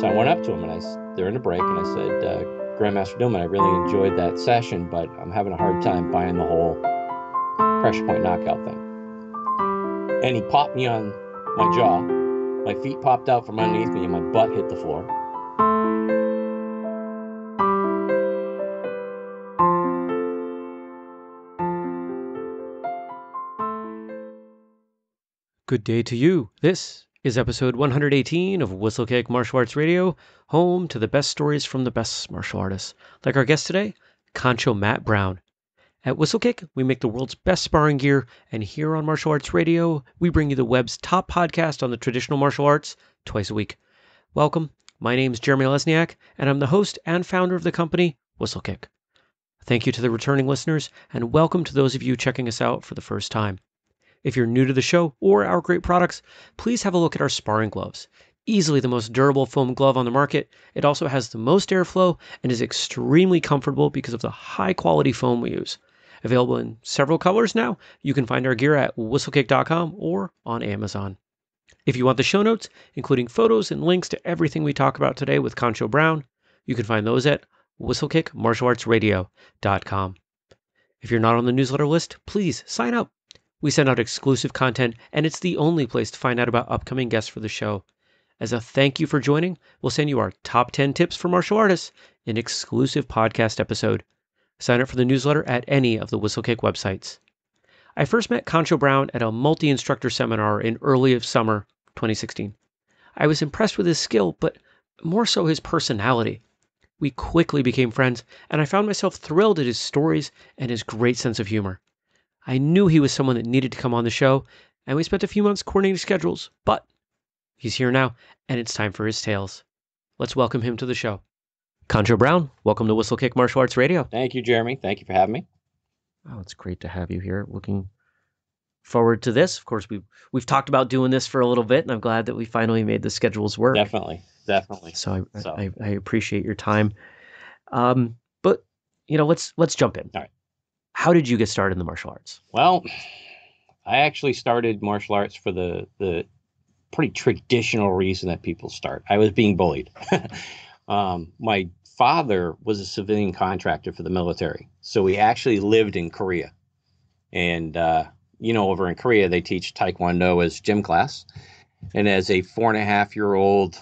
So I went up to him, and they're in a break, and I said, Grandmaster Dillman, I really enjoyed that session, but I'm having a hard time buying the whole pressure point knockout thing. And he popped me on my jaw. My feet popped out from underneath me, and my butt hit the floor. Good day to you. This is episode 118 of Whistlekick Martial Arts Radio, home to the best stories from the best martial artists. Like our guest today, Kancho Matt Brown. At Whistlekick, we make the world's best sparring gear, and here on Martial Arts Radio, we bring you the web's top podcast on the traditional martial arts twice a week. Welcome. My name's Jeremy Lesniak, and I'm the host and founder of the company, Whistlekick. Thank you to the returning listeners, and welcome to those of you checking us out for the first time. If you're new to the show or our great products, please have a look at our sparring gloves. Easily the most durable foam glove on the market, it also has the most airflow and is extremely comfortable because of the high-quality foam we use. Available in several colors now, you can find our gear at whistlekick.com or on Amazon. If you want the show notes, including photos and links to everything we talk about today with Kancho Brown, you can find those at whistlekickmartialartsradio.com. If you're not on the newsletter list, please sign up. We send out exclusive content, and it's the only place to find out about upcoming guests for the show. As a thank you for joining, we'll send you our top 10 tips for martial artists, an exclusive podcast episode. Sign up for the newsletter at any of the Whistlekick websites. I first met Kancho Brown at a multi-instructor seminar in early summer 2016. I was impressed with his skill, but more so his personality. We quickly became friends, and I found myself thrilled at his stories and his great sense of humor. I knew he was someone that needed to come on the show, and we spent a few months coordinating schedules, but he's here now, and it's time for his tales. Let's welcome him to the show. Kancho Brown, welcome to Whistlekick Martial Arts Radio. Thank you, Jeremy. Thank you for having me. Oh, it's great to have you here. Looking forward to this. Of course, we've talked about doing this for a little bit, and I'm glad that we finally made the schedules work. Definitely. So I appreciate your time. But, let's jump in. All right. How did you get started in the martial arts? Well, I actually started martial arts for the pretty traditional reason that people start. I was being bullied. My father was a civilian contractor for the military. So we actually lived in Korea. And, over in Korea, they teach Taekwondo as gym class. And as a 4.5-year-old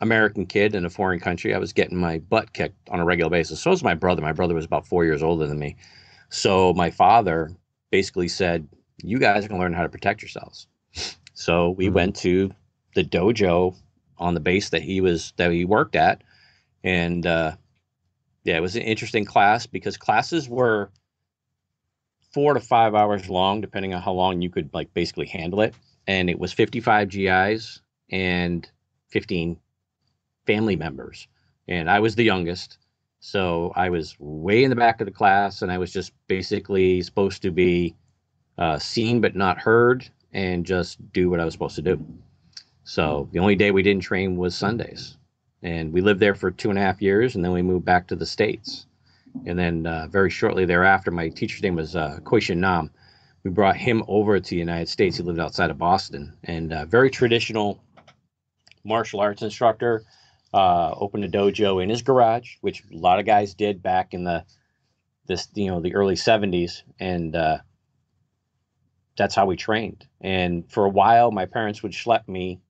American kid in a foreign country, I was getting my butt kicked on a regular basis. So was my brother. My brother was about 4 years older than me. So my father basically said, you guys are going to learn how to protect yourselves. So we went to the dojo on the base that he worked at. And, it was an interesting class because classes were 4 to 5 hours long, depending on how long you could basically handle it. And it was 55 GIs and 15 family members. And I was the youngest. So I was way in the back of the class, and I was just basically supposed to be seen but not heard and just do what I was supposed to do. So the only day we didn't train was Sundays. And we lived there for 2.5 years, and then we moved back to the States. And then very shortly thereafter, my teacher's name was Koishin Nam. We brought him over to the United States. He lived outside of Boston. And very traditional martial arts instructor. Opened a dojo in his garage, which a lot of guys did back in the early 70s. And that's how we trained. And for a while, my parents would schlep me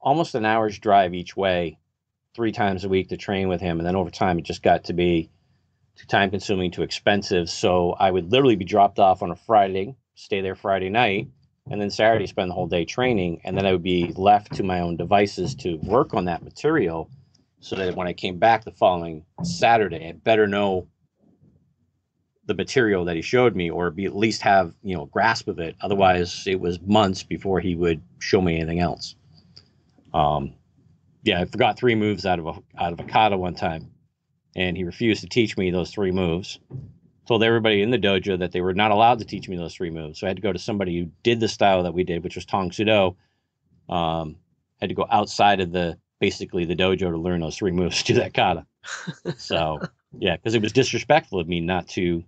almost an hour's drive each way 3 times a week to train with him. And then over time, it just got to be too time consuming, too expensive. So I would literally be dropped off on a Friday, stay there Friday night, and then Saturday, spend the whole day training. And then I would be left to my own devices to work on that material so that when I came back the following Saturday, I better know the material that he showed me or be at least have, a grasp of it. Otherwise, it was months before he would show me anything else. I forgot 3 moves out of a kata one time, and he refused to teach me those 3 moves. Told everybody in the dojo that they were not allowed to teach me those 3 moves. So I had to go to somebody who did the style that we did, which was Tong Sudo. Had to go outside of the dojo to learn those 3 moves to do that kata. So, because it was disrespectful of me not to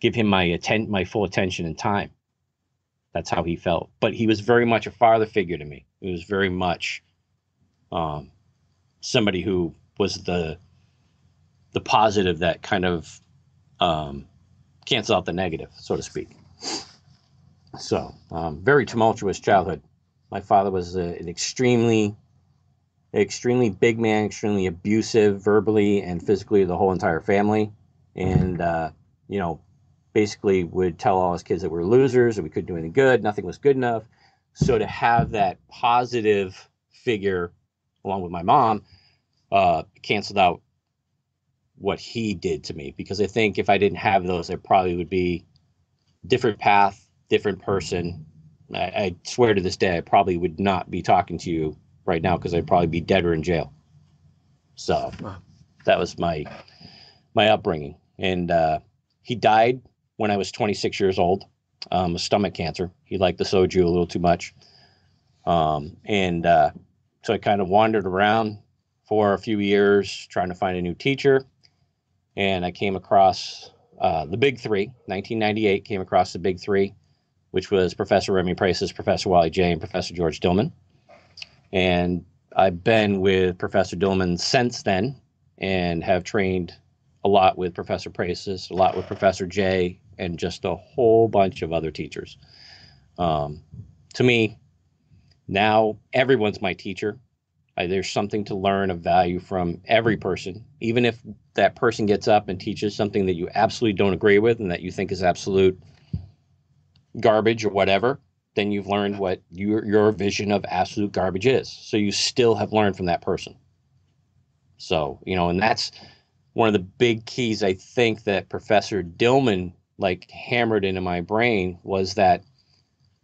give him my full attention and time. That's how he felt. But he was very much a father figure to me. It was very much somebody who was the positive that kind of cancel out the negative, so to speak. So very tumultuous childhood. My father was an extremely big man, extremely abusive verbally and physically to the whole entire family. And, you know, basically would tell all his kids that we're losers and we couldn't do anything good. Nothing was good enough. So to have that positive figure along with my mom canceled out what he did to me, because I think if I didn't have those, there probably would be different path, different person. I swear to this day, I probably would not be talking to you right now because I'd probably be dead or in jail. So that was my upbringing. And he died when I was 26 years old, of stomach cancer. He liked the soju a little too much. So I kind of wandered around for a few years trying to find a new teacher. And I came across the Big Three, 1998, came across the Big Three, which was Professor Remy Prices, Professor Wally Jay, and Professor George Dillman. And I've been with Professor Dillman since then and have trained a lot with Professor Prices, a lot with Professor Jay, and just a whole bunch of other teachers. To me, now everyone's my teacher. There's something to learn of value from every person, even if that person gets up and teaches something that you absolutely don't agree with and that you think is absolute garbage or whatever. Then you've learned what your vision of absolute garbage is. So you still have learned from that person. So, you know, and that's one of the big keys I think that Professor Dillman like hammered into my brain was that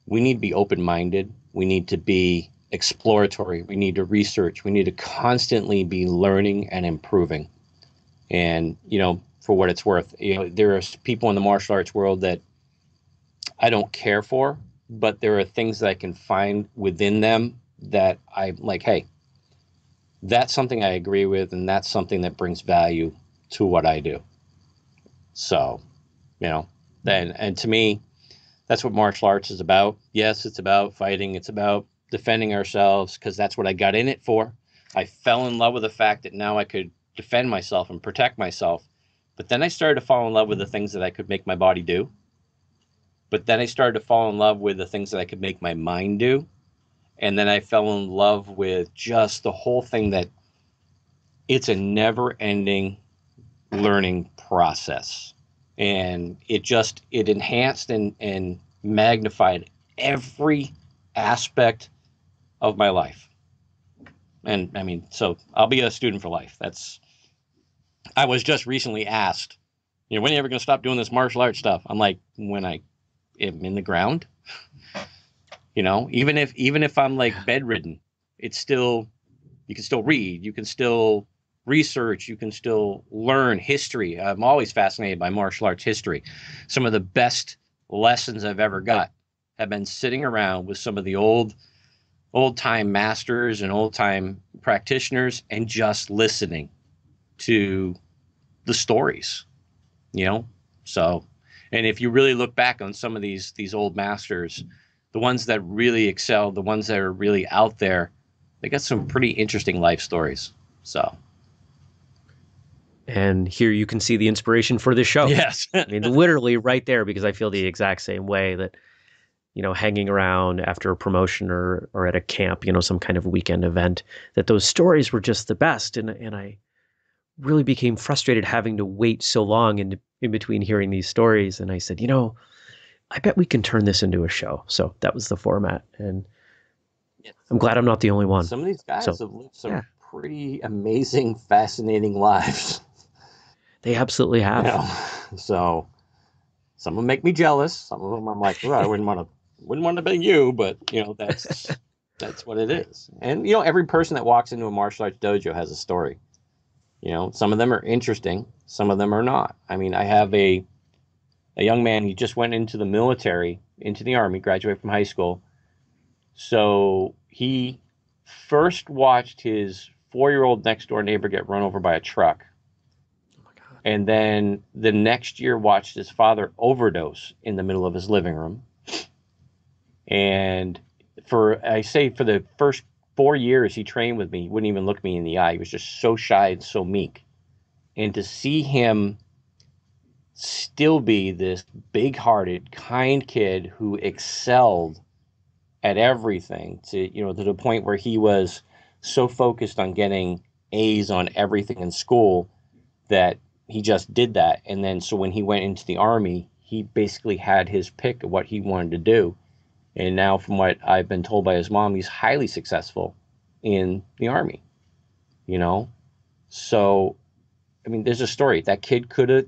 we need to be open-minded. We need to be exploratory. We need to research. We need to constantly be learning and improving. And, you know, for what it's worth, you know, there are people in the martial arts world that I don't care for, but there are things that I can find within them that I'm like, hey, that's something I agree with. And that's something that brings value to what I do. So, you know, then, and to me, that's what martial arts is about. Yes, it's about fighting. It's about defending ourselves because that's what I got in it for. I fell in love with the fact that now I could defend myself and protect myself. But then I started to fall in love with the things that I could make my body do. But then I started to fall in love with the things that I could make my mind do. And then I fell in love with just the whole thing that it's a never-ending learning process. And it just, it enhanced and magnified every aspect of my life. And I mean, so I'll be a student for life. That's, I was just recently asked, you know, when are you ever going to stop doing this martial arts stuff? I'm like, when I am in the ground, you know, even if I'm like bedridden, it's still, you can still read, you can still research, you can still learn history. I'm always fascinated by martial arts history. Some of the best lessons I've ever got have been sitting around with some of the old-time masters and old-time practitioners and just listening to the stories, you know? So, and if you really look back on some of these old masters, the ones that really excel, the ones that are really out there, they got some pretty interesting life stories. So. And here you can see the inspiration for this show. Yes. I mean, literally right there, because I feel the exact same way that, you know, hanging around after a promotion or at a camp, you know, some kind of weekend event, that those stories were just the best. And I really became frustrated having to wait so long in between hearing these stories. And I said, you know, I bet we can turn this into a show. So that was the format. And yes, I'm glad I'm not the only one. Some of these guys have lived some pretty amazing, fascinating lives. They absolutely have. You know, so some of them make me jealous. Some of them I'm like, well, I wouldn't want to be you, but you know, that's what it is. And you know, every person that walks into a martial arts dojo has a story. You know, some of them are interesting, some of them are not. I mean, I have a young man, he just went into the military, into the Army, graduated from high school. So he first watched his 4-year-old next door neighbor get run over by a truck. And then the next year watched his father overdose in the middle of his living room. And for the first 4 years he trained with me. He wouldn't even look me in the eye. He was just so shy and so meek. And to see him still be this big-hearted, kind kid who excelled at everything, to, you know, to the point where he was so focused on getting A's on everything in school that he just did that. And then so when he went into the Army, he basically had his pick of what he wanted to do. And now from what I've been told by his mom, he's highly successful in the Army, you know? So, I mean, there's a story. That kid could have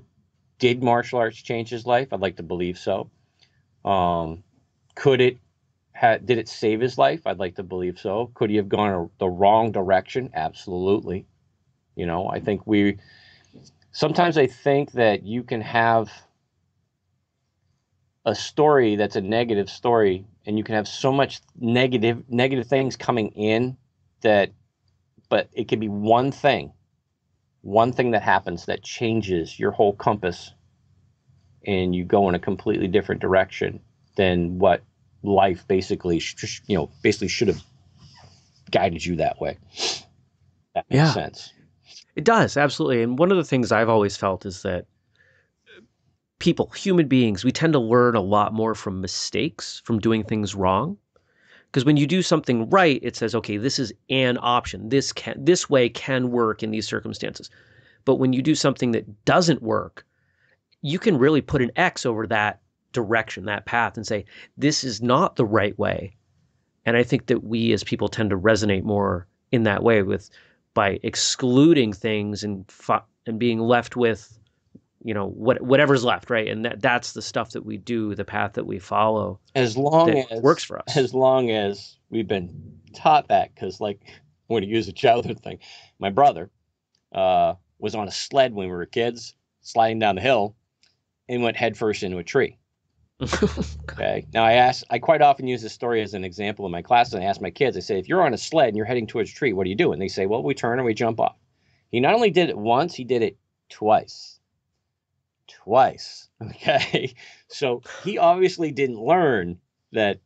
did martial arts change his life? I'd like to believe so. Did it save his life? I'd like to believe so. Could he have gone the wrong direction? Absolutely. You know, I think sometimes I think that you can have a story that's a negative story, and you can have so much negative things coming in that, but it can be one thing that happens that changes your whole compass, and you go in a completely different direction than what life basically should have guided you that way. That makes sense. It does. Absolutely. And one of the things I've always felt is that people, human beings, we tend to learn a lot more from mistakes, from doing things wrong. Because when you do something right, it says, okay, this is an option. This way can work in these circumstances. But when you do something that doesn't work, you can really put an X over that direction, that path, and say, this is not the right way. And I think that we as people tend to resonate more in that way by excluding things and being left with, you know, whatever's left, right? And that's the stuff that we do, the path that we follow, as long as works for us. As long as we've been taught that, because, like, I'm going to use a childhood thing. My brother was on a sled when we were kids, sliding down the hill, and went headfirst into a tree. Okay. Now, I quite often use this story as an example in my classes. And I ask my kids, I say, if you're on a sled and you're heading towards a tree, what do you do? And they say, well, we turn and we jump off. He not only did it once, he did it twice. Okay. So he obviously didn't learn that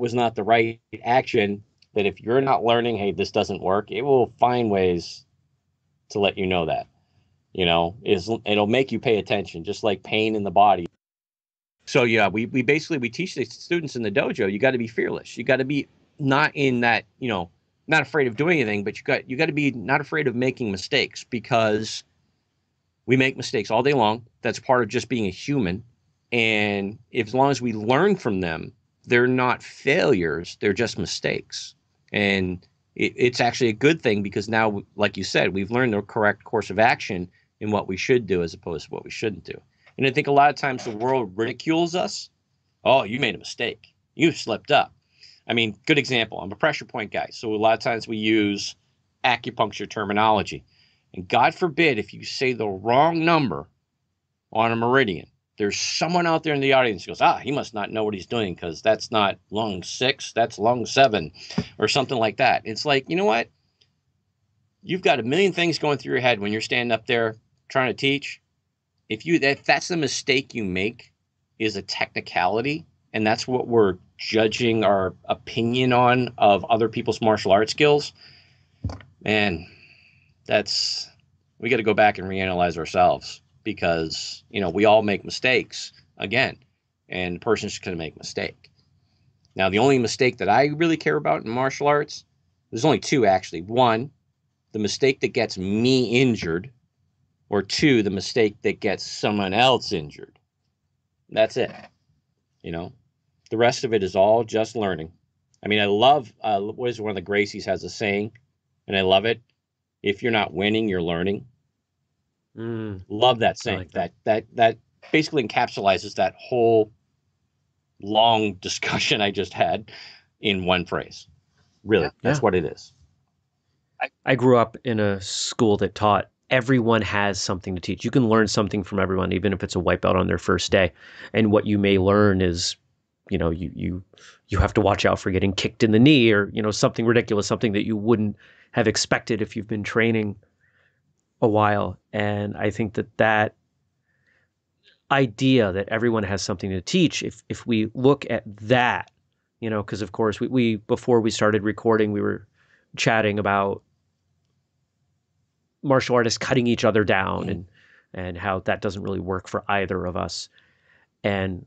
was not the right action, that if you're not learning, hey, this doesn't work, it will find ways to let you know that, you know, it'll make you pay attention, just like pain in the body. So, yeah, we teach the students in the dojo, you got to be fearless. You got to be not in that, you know, not afraid of doing anything, but you got to be not afraid of making mistakes, because we make mistakes all day long. That's part of just being a human. And as long as we learn from them, they're not failures. They're just mistakes. And it's actually a good thing, because now, like you said, we've learned the correct course of action in what we should do as opposed to what we shouldn't do. And I think a lot of times the world ridicules us. Oh, you made a mistake. You slipped up. I mean, good example. I'm a pressure point guy. So a lot of times we use acupuncture terminology. And God forbid if you say the wrong number on a meridian, there's someone out there in the audience who goes, he must not know what he's doing, because that's not lung 6, that's lung 7, or something like that. It's like, you know what? You've got a million things going through your head when you're standing up there trying to teach. If that's the mistake you make, is a technicality, and that's what we're judging our opinion on of other people's martial arts skills, man, we got to go back and reanalyze ourselves, because, you know, we all make mistakes again, and the person's going to make a mistake. Now, the only mistake that I really care about in martial arts, there's only two, actually. One, the mistake that gets me injured, or two, the mistake that gets someone else injured. That's it. You know, the rest of it is all just learning. I mean, I love, one of the Gracies has a saying, and I love it. If you're not winning, you're learning. Love that saying. Like that basically encapsulates that whole long discussion I just had in one phrase. Really, that's what it is. I grew up in a school that taught everyone has something to teach. You can learn something from everyone, even if it's a white belt on their first day. And what you may learn is, you know, you have to watch out for getting kicked in the knee, or, you know, something ridiculous, something that you wouldn't have expected if you've been training a while. And I think that idea that everyone has something to teach, if we look at that, you know, because of course before we started recording, we were chatting about martial artists cutting each other down and how that doesn't really work for either of us. And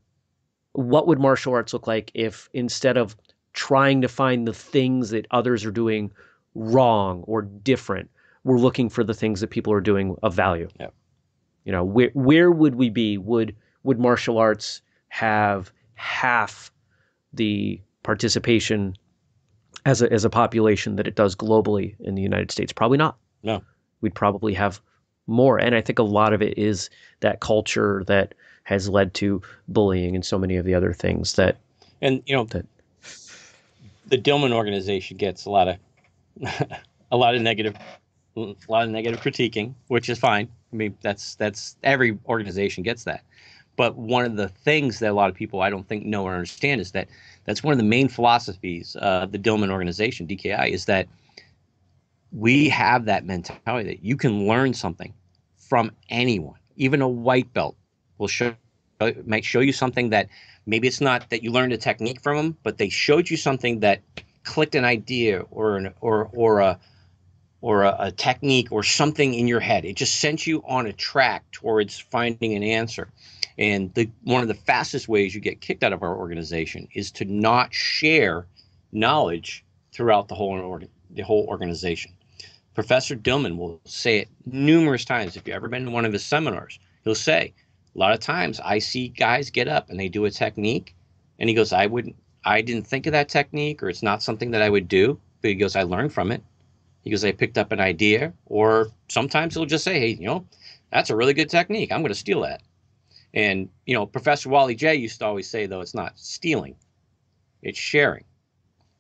what would martial arts look like if instead of trying to find the things that others are doing wrong or different, we're looking for the things that people are doing of value? Yeah. You know, where would we be? Would martial arts have half the participation as a population that it does globally in the United States? Probably not. No. We'd probably have more. And I think a lot of it is that culture that has led to bullying and so many of the other things that. And, you know, the Dillman organization gets a lot of negative, critiquing, which is fine. I mean, that's every organization gets that. But one of the things that a lot of people I don't think know or understand is that that's one of the main philosophies of the Dillman organization, DKI, is that we have that mentality that you can learn something from anyone. Even a white belt will might show you something that maybe it's not that you learned a technique from them, but they showed you something that clicked an idea or a technique or something in your head. It just sent you on a track towards finding an answer. And one of the fastest ways you get kicked out of our organization is to not share knowledge throughout the whole organization. Professor Dillman will say it numerous times. If you've ever been to one of his seminars, he'll say, a lot of times I see guys get up and they do a technique, and he goes, I didn't think of that technique, or it's not something that I would do. But he goes, I learned from it. He goes, I picked up an idea. Or sometimes he'll just say, hey, you know, that's a really good technique. I'm going to steal that. And, you know, Professor Wally Jay used to always say, though, it's not stealing, it's sharing.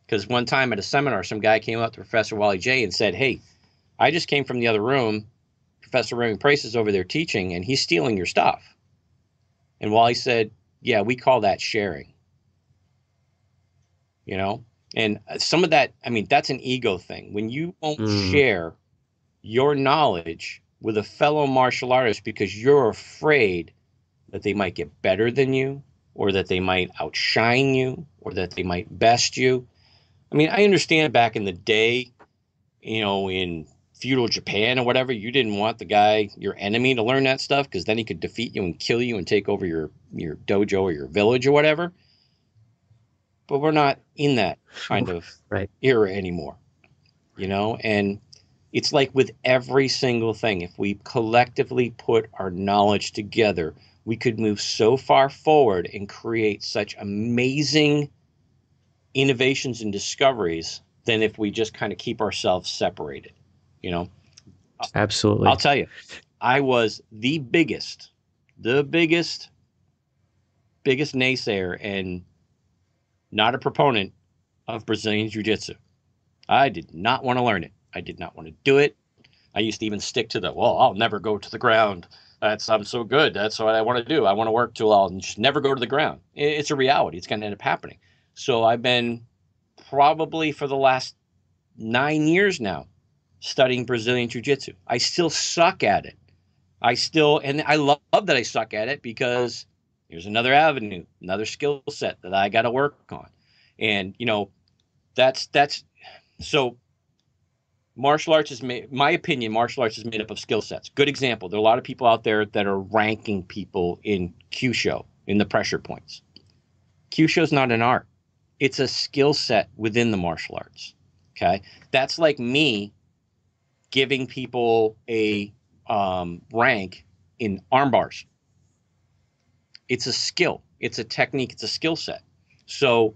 Because one time at a seminar, some guy came up to Professor Wally Jay and said, hey, I just came from the other room. Professor Remy Prices is over there teaching, and he's stealing your stuff. And Wally said, yeah, we call that sharing. You know, and some of that, I mean, that's an ego thing. When you won't share your knowledge with a fellow martial artist because you're afraid that they might get better than you, or that they might outshine you, or that they might best you. I mean, I understand back in the day, you know, in feudal Japan or whatever, you didn't want the guy, your enemy, to learn that stuff because then he could defeat you and kill you and take over your dojo or your village or whatever. But we're not in that kind of era anymore, you know, and it's like with every single thing, if we collectively put our knowledge together, we could move so far forward and create such amazing innovations and discoveries than if we just kind of keep ourselves separated, you know? Absolutely. I'll tell you, I was the biggest naysayer and not a proponent of Brazilian Jiu-Jitsu. I did not want to learn it. I did not want to do it. I used to even stick to I'll never go to the ground. I'm so good. That's what I want to do. I want to work till I'll just never go to the ground. It's a reality. It's going to end up happening. So I've been probably for the last 9 years now studying Brazilian Jiu-Jitsu. I still suck at it. And I love that I suck at it because here's another avenue, another skill set that I got to work on. And, you know, so martial arts is made, my opinion, martial arts is made up of skill sets. Good example. There are a lot of people out there that are ranking people in Kyusho, in the pressure points. Kyusho is not an art. It's a skill set within the martial arts. Okay. That's like me giving people a rank in arm bars. It's a skill. It's a technique. It's a skill set. So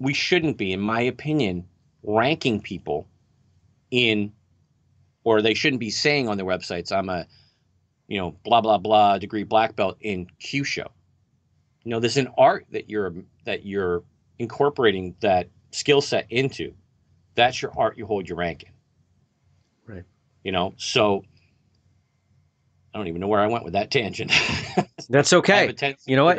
we shouldn't be, in my opinion, ranking people or they shouldn't be saying on their websites, I'm a, you know, blah, blah, blah degree black belt in Kyusho. You know, there's an art that you're incorporating that skill set into. That's your art. You hold your rank in. Right. You know, so I don't even know where I went with that tangent. That's okay. You know what?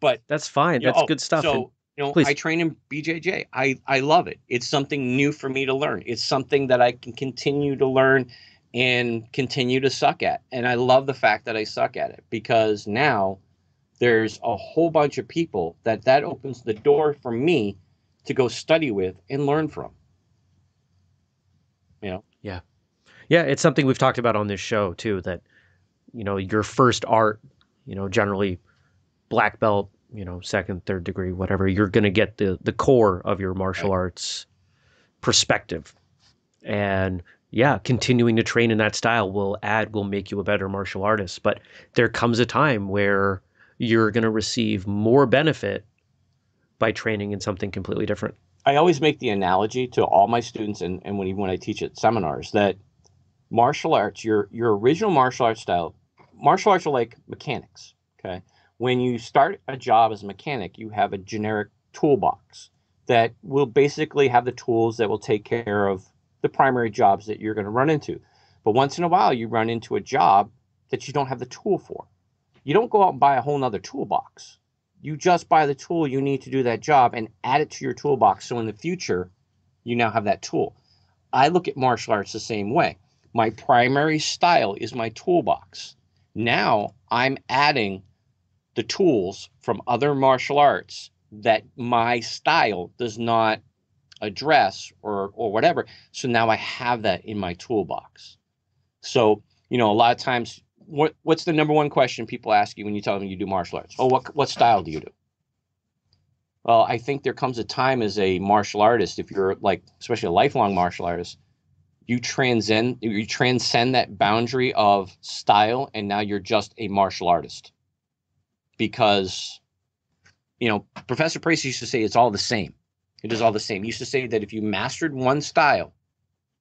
But that's fine. That's good stuff. So, you know, I train in BJJ. I love it. It's something new for me to learn. It's something that I can continue to learn and continue to suck at. And I love the fact that I suck at it because now there's a whole bunch of people that opens the door for me to go study with and learn from. You know? Yeah. Yeah, it's something we've talked about on this show too, that, you know, your first art, you know, generally black belt, you know, second, third degree, whatever, you're going to get the core of your martial arts perspective. And yeah, continuing to train in that style will make you a better martial artist. But there comes a time where you're going to receive more benefit by training in something completely different. I always make the analogy to all my students, and when, even when I teach at seminars, that martial arts, your original martial arts style, martial arts are like mechanics, okay? When you start a job as a mechanic, you have a generic toolbox that will basically have the tools that will take care of the primary jobs that you're going to run into. But once in a while, you run into a job that you don't have the tool for. You don't go out and buy a whole nother toolbox. You just buy the tool you need to do that job and add it to your toolbox. So in the future, you now have that tool. I look at martial arts the same way. My primary style is my toolbox. Now I'm adding the tools from other martial arts that my style does not address or whatever. So now I have that in my toolbox. So, you know, a lot of times, what's the number one question people ask you when you tell them you do martial arts? Oh, what style do you do? Well, I think there comes a time as a martial artist, if you're like, especially a lifelong martial artist, you transcend that boundary of style, and now you're just a martial artist. Because, you know, Professor Price used to say it's all the same. It is all the same. He used to say that if you mastered one style,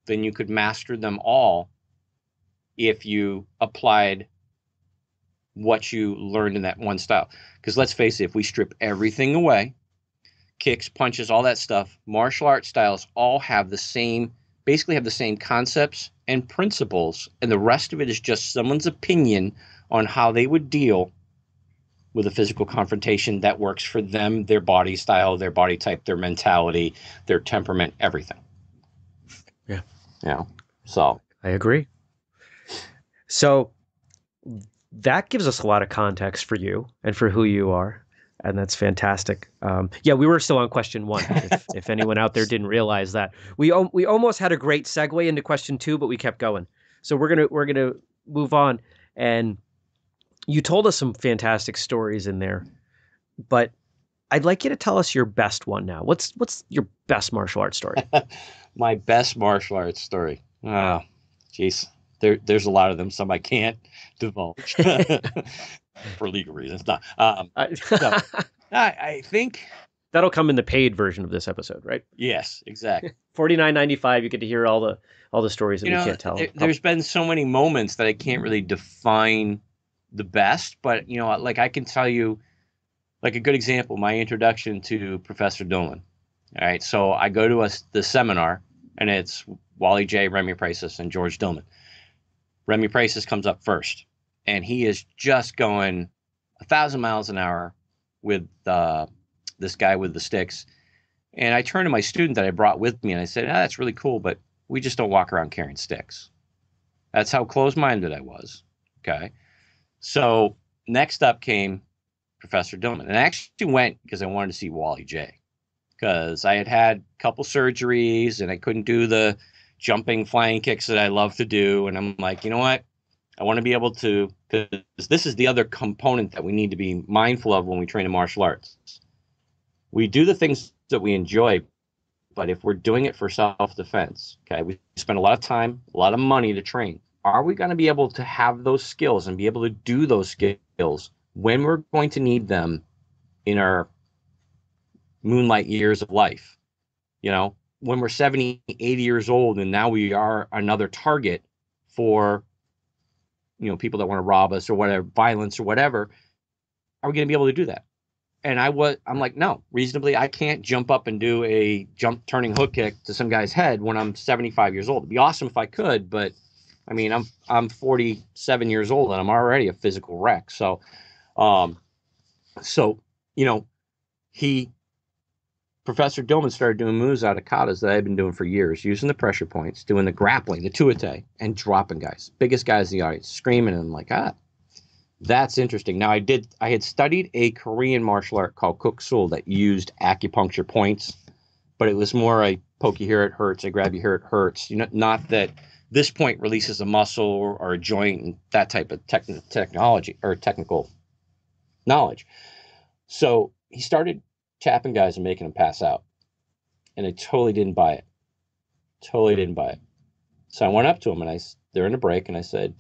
then you could master them all if you applied what you learned in that one style. Because let's face it, if we strip everything away, kicks, punches, all that stuff, martial arts styles all have the same, basically have the same concepts and principles, and the rest of it is just someone's opinion on how they would deal with a physical confrontation that works for them, their body style, their body type, their mentality, their temperament, everything. Yeah. Yeah. So I agree. So that gives us a lot of context for you and for who you are. And that's fantastic. Yeah, we were still on question one. If anyone out there didn't realize that, we almost had a great segue into question two, but we kept going. So we're going to move on. And you told us some fantastic stories in there, but I'd like you to tell us your best one now. What's your best martial arts story? My best martial arts story. Oh, geez. There's a lot of them. Some I can't divulge for legal reasons. No. I think that'll come in the paid version of this episode, right? Yes, exactly. $49.95. You get to hear all the stories that we can't tell. There's been so many moments that I can't really define the best, but you know, like I can tell you, like a good example, my introduction to Professor Dillman. All right, so I go to the seminar, and it's Wally Jay, Remy Prices, and George Dillman. Remy Prices comes up first, and he is just going 1,000 miles an hour with this guy with the sticks. And I turned to my student that I brought with me, and I said, "That's really cool, but we just don't walk around carrying sticks." That's how closed-minded I was. Okay. So next up came Professor Dillman, and I actually went because I wanted to see Wally Jay, because I had a couple surgeries and I couldn't do the jumping flying kicks that I love to do. And I'm like, you know what? I want to be able to, because this is the other component that we need to be mindful of when we train in martial arts. We do the things that we enjoy, but if we're doing it for self-defense, okay, we spend a lot of time, a lot of money to train. Are we going to be able to have those skills and be able to do those skills when we're going to need them in our moonlight years of life? You know, when we're 70, 80 years old, and now we are another target for, you know, people that want to rob us or whatever, violence or whatever, are we going to be able to do that? And I'm like, no, reasonably, I can't jump up and do a jump turning hook kick to some guy's head when I'm 75 years old. It'd be awesome if I could, but I mean, I'm 47 years old and I'm already a physical wreck. So, you know, Professor Dillman started doing moves out of katas that I had been doing for years, using the pressure points, doing the grappling, the tuite, and dropping guys, biggest guys in the audience, screaming. And I'm like, that's interesting. Now I had studied a Korean martial art called Kuk Sul that used acupuncture points but it was more a poke you here, it hurts, I grab you here, it hurts. You know, not that this point releases a muscle or a joint and that type of technology or technical knowledge. So he started tapping guys and making them pass out. And I totally didn't buy it. Totally didn't buy it. So I went up to him and they're in a break, and I said,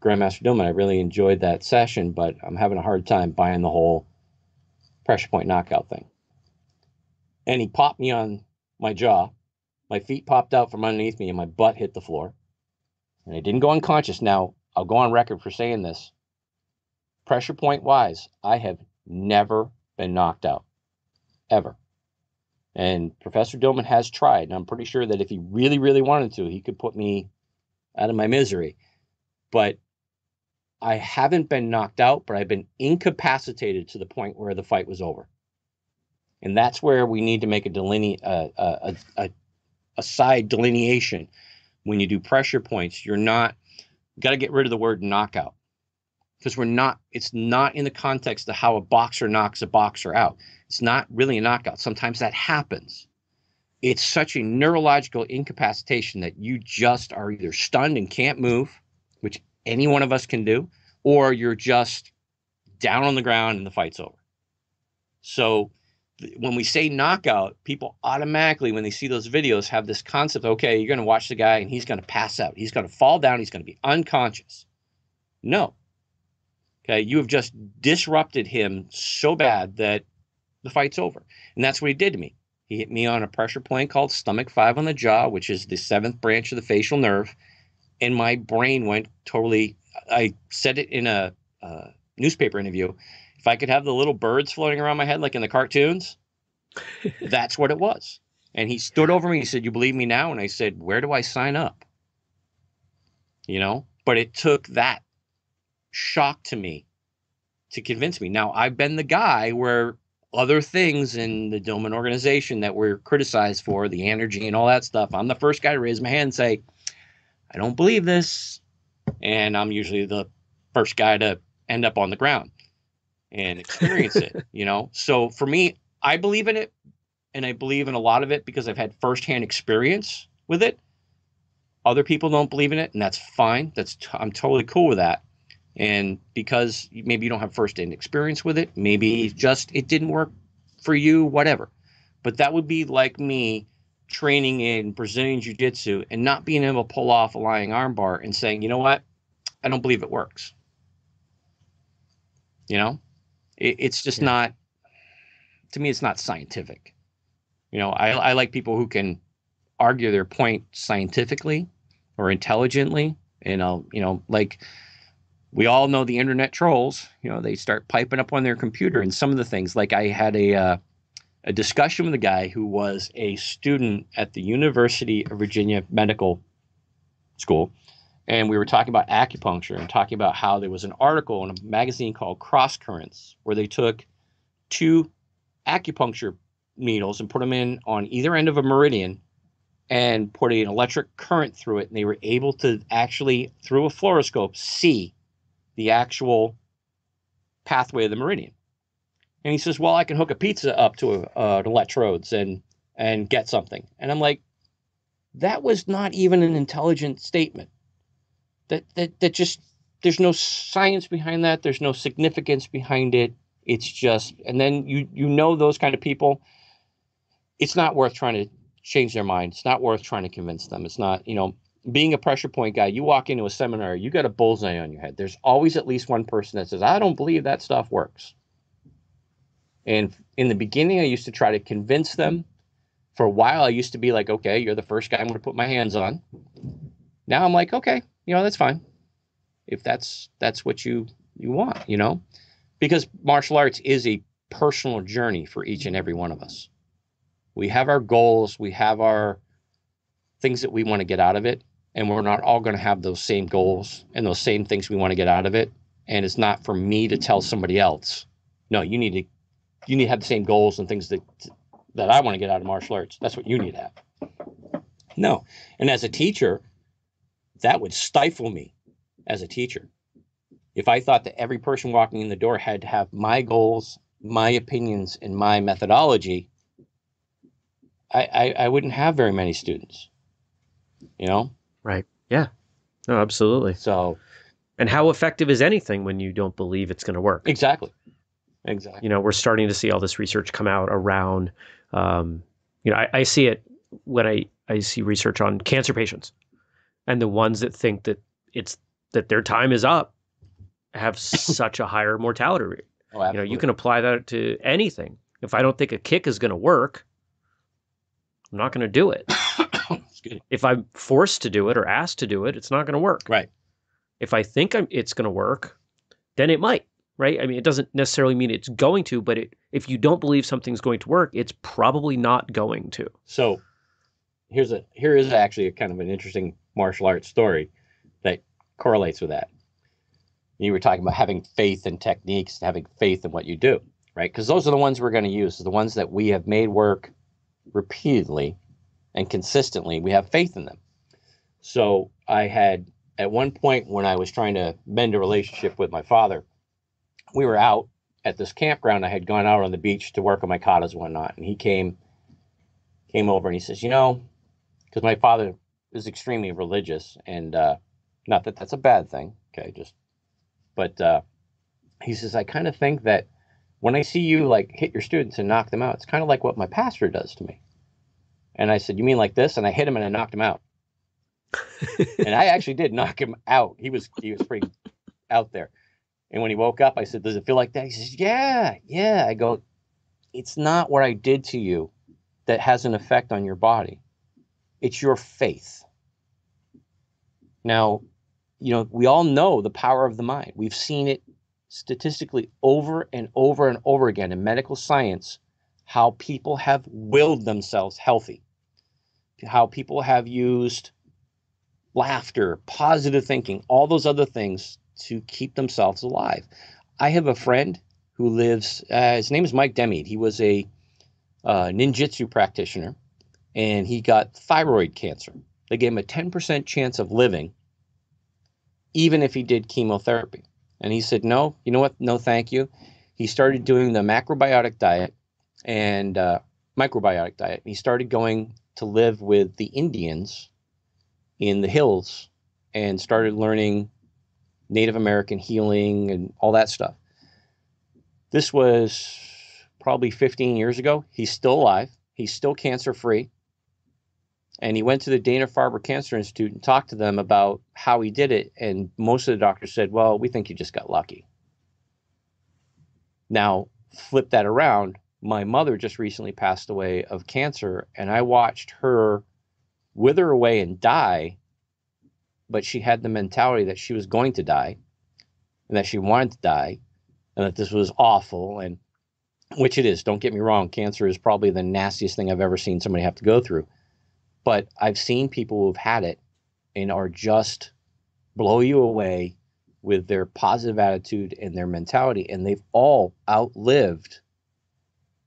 Grandmaster Dillman, I really enjoyed that session, but I'm having a hard time buying the whole pressure point knockout thing. And he popped me on my jaw. My feet popped out from underneath me and my butt hit the floor. And I didn't go unconscious. Now, I'll go on record for saying this. Pressure point wise, I have never been knocked out, ever. And Professor Dillman has tried, and I'm pretty sure that if he really, really wanted to, he could put me out of my misery. But I haven't been knocked out, but I've been incapacitated to the point where the fight was over. And that's where we need to make a side delineation. When you do pressure points, you got to get rid of the word knockout, because it's not in the context of how a boxer knocks a boxer out. It's not really a knockout. Sometimes that happens. It's such a neurological incapacitation that you just are either stunned and can't move, which any one of us can do, or you're just down on the ground and the fight's over. So when we say knockout, people automatically, when they see those videos, have this concept, okay, you're going to watch the guy and he's going to pass out. He's going to fall down. He's going to be unconscious. No. Okay, you have just disrupted him so bad that the fight's over. And that's what he did to me. He hit me on a pressure point called stomach 5 on the jaw, which is the 7th branch of the facial nerve. And my brain went totally, I said it in a newspaper interview, if I could have the little birds floating around my head like in the cartoons, that's what it was. And he stood over me. He said, you believe me now? And I said, where do I sign up? You know, but it took that shock to me to convince me. Now, I've been the guy where other things in the Dillman organization that we're criticized for, the energy and all that stuff, I'm the first guy to raise my hand and say, I don't believe this. And I'm usually the first guy to end up on the ground and experience it, you know? So for me, I believe in it, and I believe in a lot of it because I've had firsthand experience with it. Other people don't believe in it, and that's fine. I'm totally cool with that. And because maybe you don't have firsthand experience with it, maybe just it didn't work for you, whatever. But that would be like me training in Brazilian Jiu-Jitsu and not being able to pull off a lying armbar and saying, you know what, I don't believe it works. You know? It's just not, to me, it's not scientific. You know, I like people who can argue their point scientifically or intelligently. And, you know, like we all know the internet trolls, you know, they start piping up on their computer. And some of the things, like I had a discussion with a guy who was a student at the University of Virginia Medical School. And we were talking about acupuncture and talking about how there was an article in a magazine called Cross Currents where they took 2 acupuncture needles and put them in on either end of a meridian and put an electric current through it. And they were able to actually, through a fluoroscope, see the actual pathway of the meridian. And he says, well, I can hook a pizza up to electrodes and get something. And I'm like, that was not even an intelligent statement. That just, there's no science behind that. There's no significance behind it. It's just, and then you know those kind of people, it's not worth trying to change their mind. It's not worth trying to convince them. It's not, you know, being a pressure point guy, you walk into a seminar, you got a bullseye on your head. There's always at least one person that says, I don't believe that stuff works. And in the beginning, I used to try to convince them. For a while, I used to be like, okay, you're the first guy I'm going to put my hands on. Now I'm like, okay. You know, that's fine if that's what you want, you know, because martial arts is a personal journey for each and every one of us. We have our goals. We have our things that we want to get out of it. And we're not all going to have those same goals and those same things we want to get out of it. And it's not for me to tell somebody else, no, you need to have the same goals and things that I want to get out of martial arts. That's what you need to have. No. And as a teacher, that would stifle me as a teacher. If I thought that every person walking in the door had to have my goals, my opinions, and my methodology, I wouldn't have very many students, you know? Right. Yeah. No, absolutely. So, and how effective is anything when you don't believe it's going to work? Exactly. Exactly. You know, we're starting to see all this research come out around, you know, I see it when I see research on cancer patients, and the ones that think that it's, that their time is up have such a higher mortality rate. Oh, you know, you can apply that to anything. If I don't think a kick is going to work, I'm not going to do it. If I'm forced to do it or asked to do it, it's not going to work. Right. If I think it's going to work, then it might. Right. I mean, it doesn't necessarily mean it's going to, but if you don't believe something's going to work, it's probably not going to. So here is actually a kind of an interesting martial arts story that correlates with that. You were talking about having faith in techniques, having faith in what you do, right? Because those are the ones we're going to use, the ones that we have made work repeatedly and consistently. We have faith in them. So I had, at one point when I was trying to mend a relationship with my father, we were out at this campground. I had gone out on the beach to work on my katas and whatnot, and he came over and he says, you know, because my father is extremely religious, and not that that's a bad thing, okay, just, but he says, I kind of think that when I see you like hit your students and knock them out, it's kind of like what my pastor does to me. And I said, you mean like this? And I hit him and I knocked him out. And I actually did knock him out. He was pretty out there. And when he woke up, I said, does it feel like that? He says, yeah, yeah. I go, it's not what I did to you that has an effect on your body. It's your faith. Now, you know, we all know the power of the mind. We've seen it statistically over and over and over again in medical science, how people have willed themselves healthy, how people have used laughter, positive thinking, all those other things to keep themselves alive. I have a friend who lives, his name is Mike Demied. He was a ninjutsu practitioner, and he got thyroid cancer. They gave him a 10% chance of living, even if he did chemotherapy. And he said, no, you know what? No, thank you. He started doing the macrobiotic diet and microbiotic diet. He started going to live with the Indians in the hills and started learning Native American healing and all that stuff. This was probably 15 years ago. He's still alive. He's still cancer-free. And he went to the Dana-Farber Cancer Institute and talked to them about how he did it. And most of the doctors said, well, we think you just got lucky. Now, flip that around. My mother just recently passed away of cancer, and I watched her wither away and die, but she had the mentality that she was going to die and that she wanted to die and that this was awful, and which it is. Don't get me wrong. Cancer is probably the nastiest thing I've ever seen somebody have to go through. But I've seen people who've had it and are just blow you away with their positive attitude and their mentality. And they've all outlived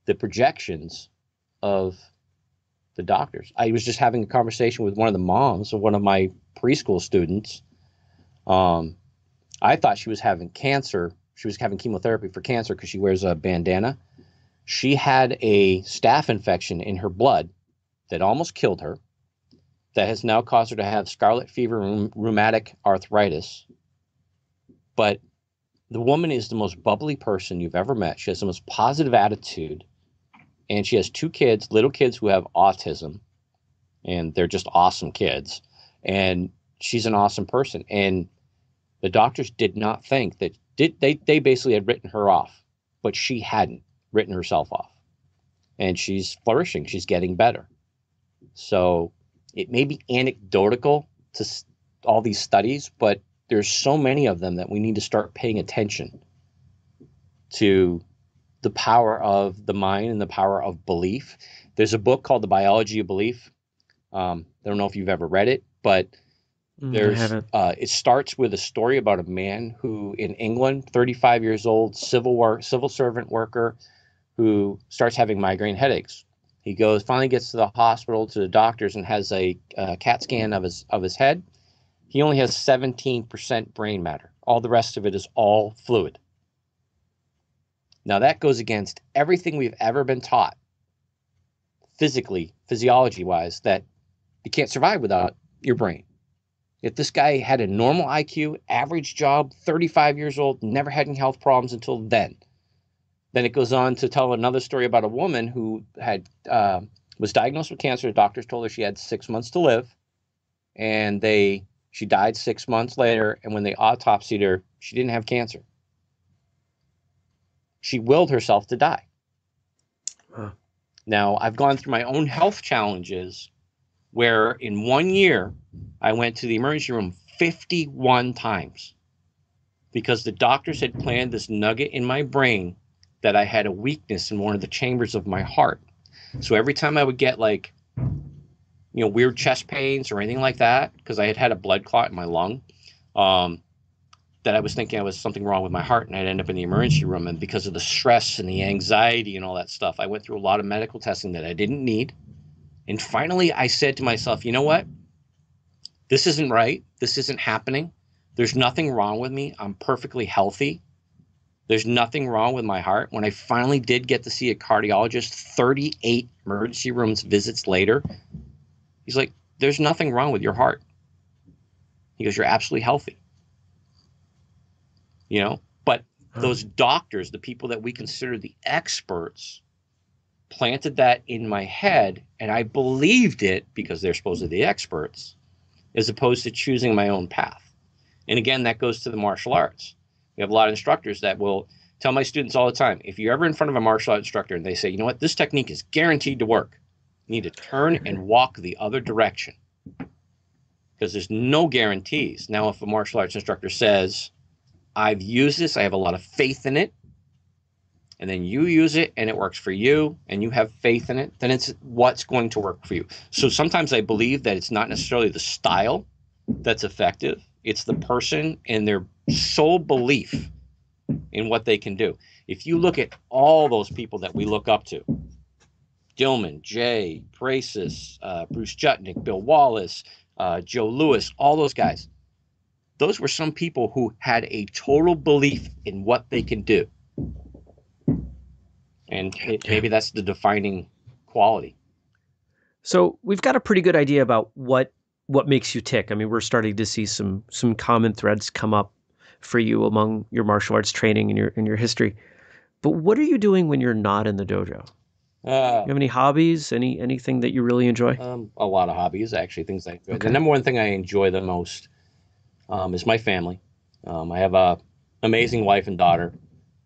the projections of the doctors. I was just having a conversation with one of the moms of one of my preschool students. I thought she was having cancer. She was having chemotherapy for cancer because she wears a bandana. She had a staph infection in her blood that almost killed her, that has now caused her to have scarlet fever and rheumatic arthritis. But the woman is the most bubbly person you've ever met. She has the most positive attitude. And she has two kids, little kids who have autism, and they're just awesome kids. And she's an awesome person. And the doctors did not think that, they basically had written her off, but she hadn't written herself off. And she's flourishing. She's getting better. So it may be anecdotal to all these studies, but there's so many of them that we need to start paying attention to the power of the mind and the power of belief. There's a book called The Biology of Belief. I don't know if you've ever read it, but it starts with a story about a man who in England, 35 years old, civil servant worker, who starts having migraine headaches. He finally gets to the hospital, to the doctors, and has a CAT scan of his head. He only has 17% brain matter. All the rest of it is all fluid. Now that goes against everything we've ever been taught physically, physiology-wise, that you can't survive without your brain. If this guy had a normal IQ, average job, 35 years old, never had any health problems until then. Then it goes on to tell another story about a woman who had was diagnosed with cancer. The doctors told her she had 6 months to live, and she died 6 months later, and when they autopsied her, she didn't have cancer. She willed herself to die. Huh. Now, I've gone through my own health challenges where in 1 year I went to the emergency room 51 times because the doctors had planted this nugget in my brain that I had a weakness in one of the chambers of my heart. So every time I would get like, you know, weird chest pains or anything like that, because I had had a blood clot in my lung, that I was thinking I was something wrong with my heart, and I'd end up in the emergency room. And because of the stress and the anxiety and all that stuff, I went through a lot of medical testing that I didn't need. And finally, I said to myself, you know what? This isn't right. This isn't happening. There's nothing wrong with me. I'm perfectly healthy. There's nothing wrong with my heart. When I finally did get to see a cardiologist 38 emergency rooms visits later, he's like, there's nothing wrong with your heart. He goes, you're absolutely healthy. You know, but those doctors, the people that we consider the experts, planted that in my head, and I believed it because they're supposedly the experts, as opposed to choosing my own path. And again, that goes to the martial arts. We have a lot of instructors that will tell my students all the time, if you're ever in front of a martial art instructor and they say, you know what, this technique is guaranteed to work, you need to turn and walk the other direction because there's no guarantees. Now, if a martial arts instructor says, I've used this, I have a lot of faith in it, and then you use it and it works for you and you have faith in it, then it's what's going to work for you. So sometimes I believe that it's not necessarily the style that's effective. It's the person and their sole belief in what they can do. If you look at all those people that we look up to, Dillman, Jay, Prices, Bruce Juchnik, Bill Wallace, Joe Lewis, all those guys, those were some people who had a total belief in what they can do. And maybe that's the defining quality. So we've got a pretty good idea about what makes you tick. I mean, we're starting to see some common threads come up for you among your martial arts training and your history. But what are you doing when you're not in the dojo? You have any hobbies? Anything that you really enjoy? A lot of hobbies, actually, things I enjoy. Okay. The number one thing I enjoy the most is my family. I have an amazing wife and daughter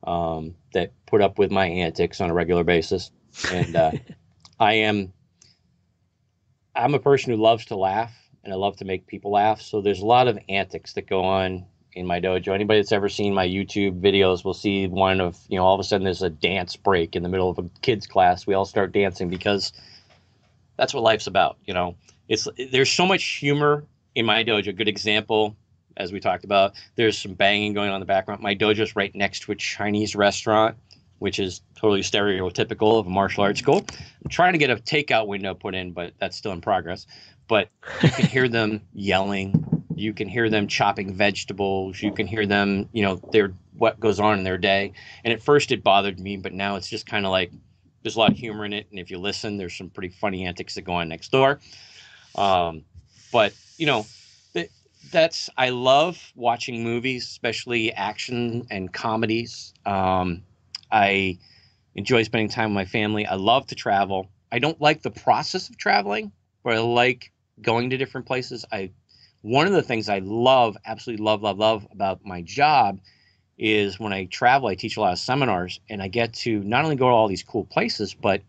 that put up with my antics on a regular basis. And I'm a person who loves to laugh, and I love to make people laugh. So there's a lot of antics that go on in my dojo. Anybody that's ever seen my YouTube videos will see one of, you know, all of a sudden there's a dance break in the middle of a kids class. We all start dancing because that's what life's about. You know, there's so much humor in my dojo. Good example, as we talked about, there's some banging going on in the background. My dojo's right next to a Chinese restaurant, which is totally stereotypical of a martial arts school. I'm trying to get a takeout window put in, but that's still in progress. But you can hear them yelling. You can hear them chopping vegetables. You can hear them, you know, what goes on in their day. And at first it bothered me, but now it's just kind of like there's a lot of humor in it. And if you listen, there's some pretty funny antics that go on next door. But, you know, I love watching movies, especially action and comedies. I enjoy spending time with my family. I love to travel. I don't like the process of traveling, but I like going to different places. One of the things I love, absolutely love, love, love about my job is when I travel, I teach a lot of seminars, and I get to not only go to all these cool places, but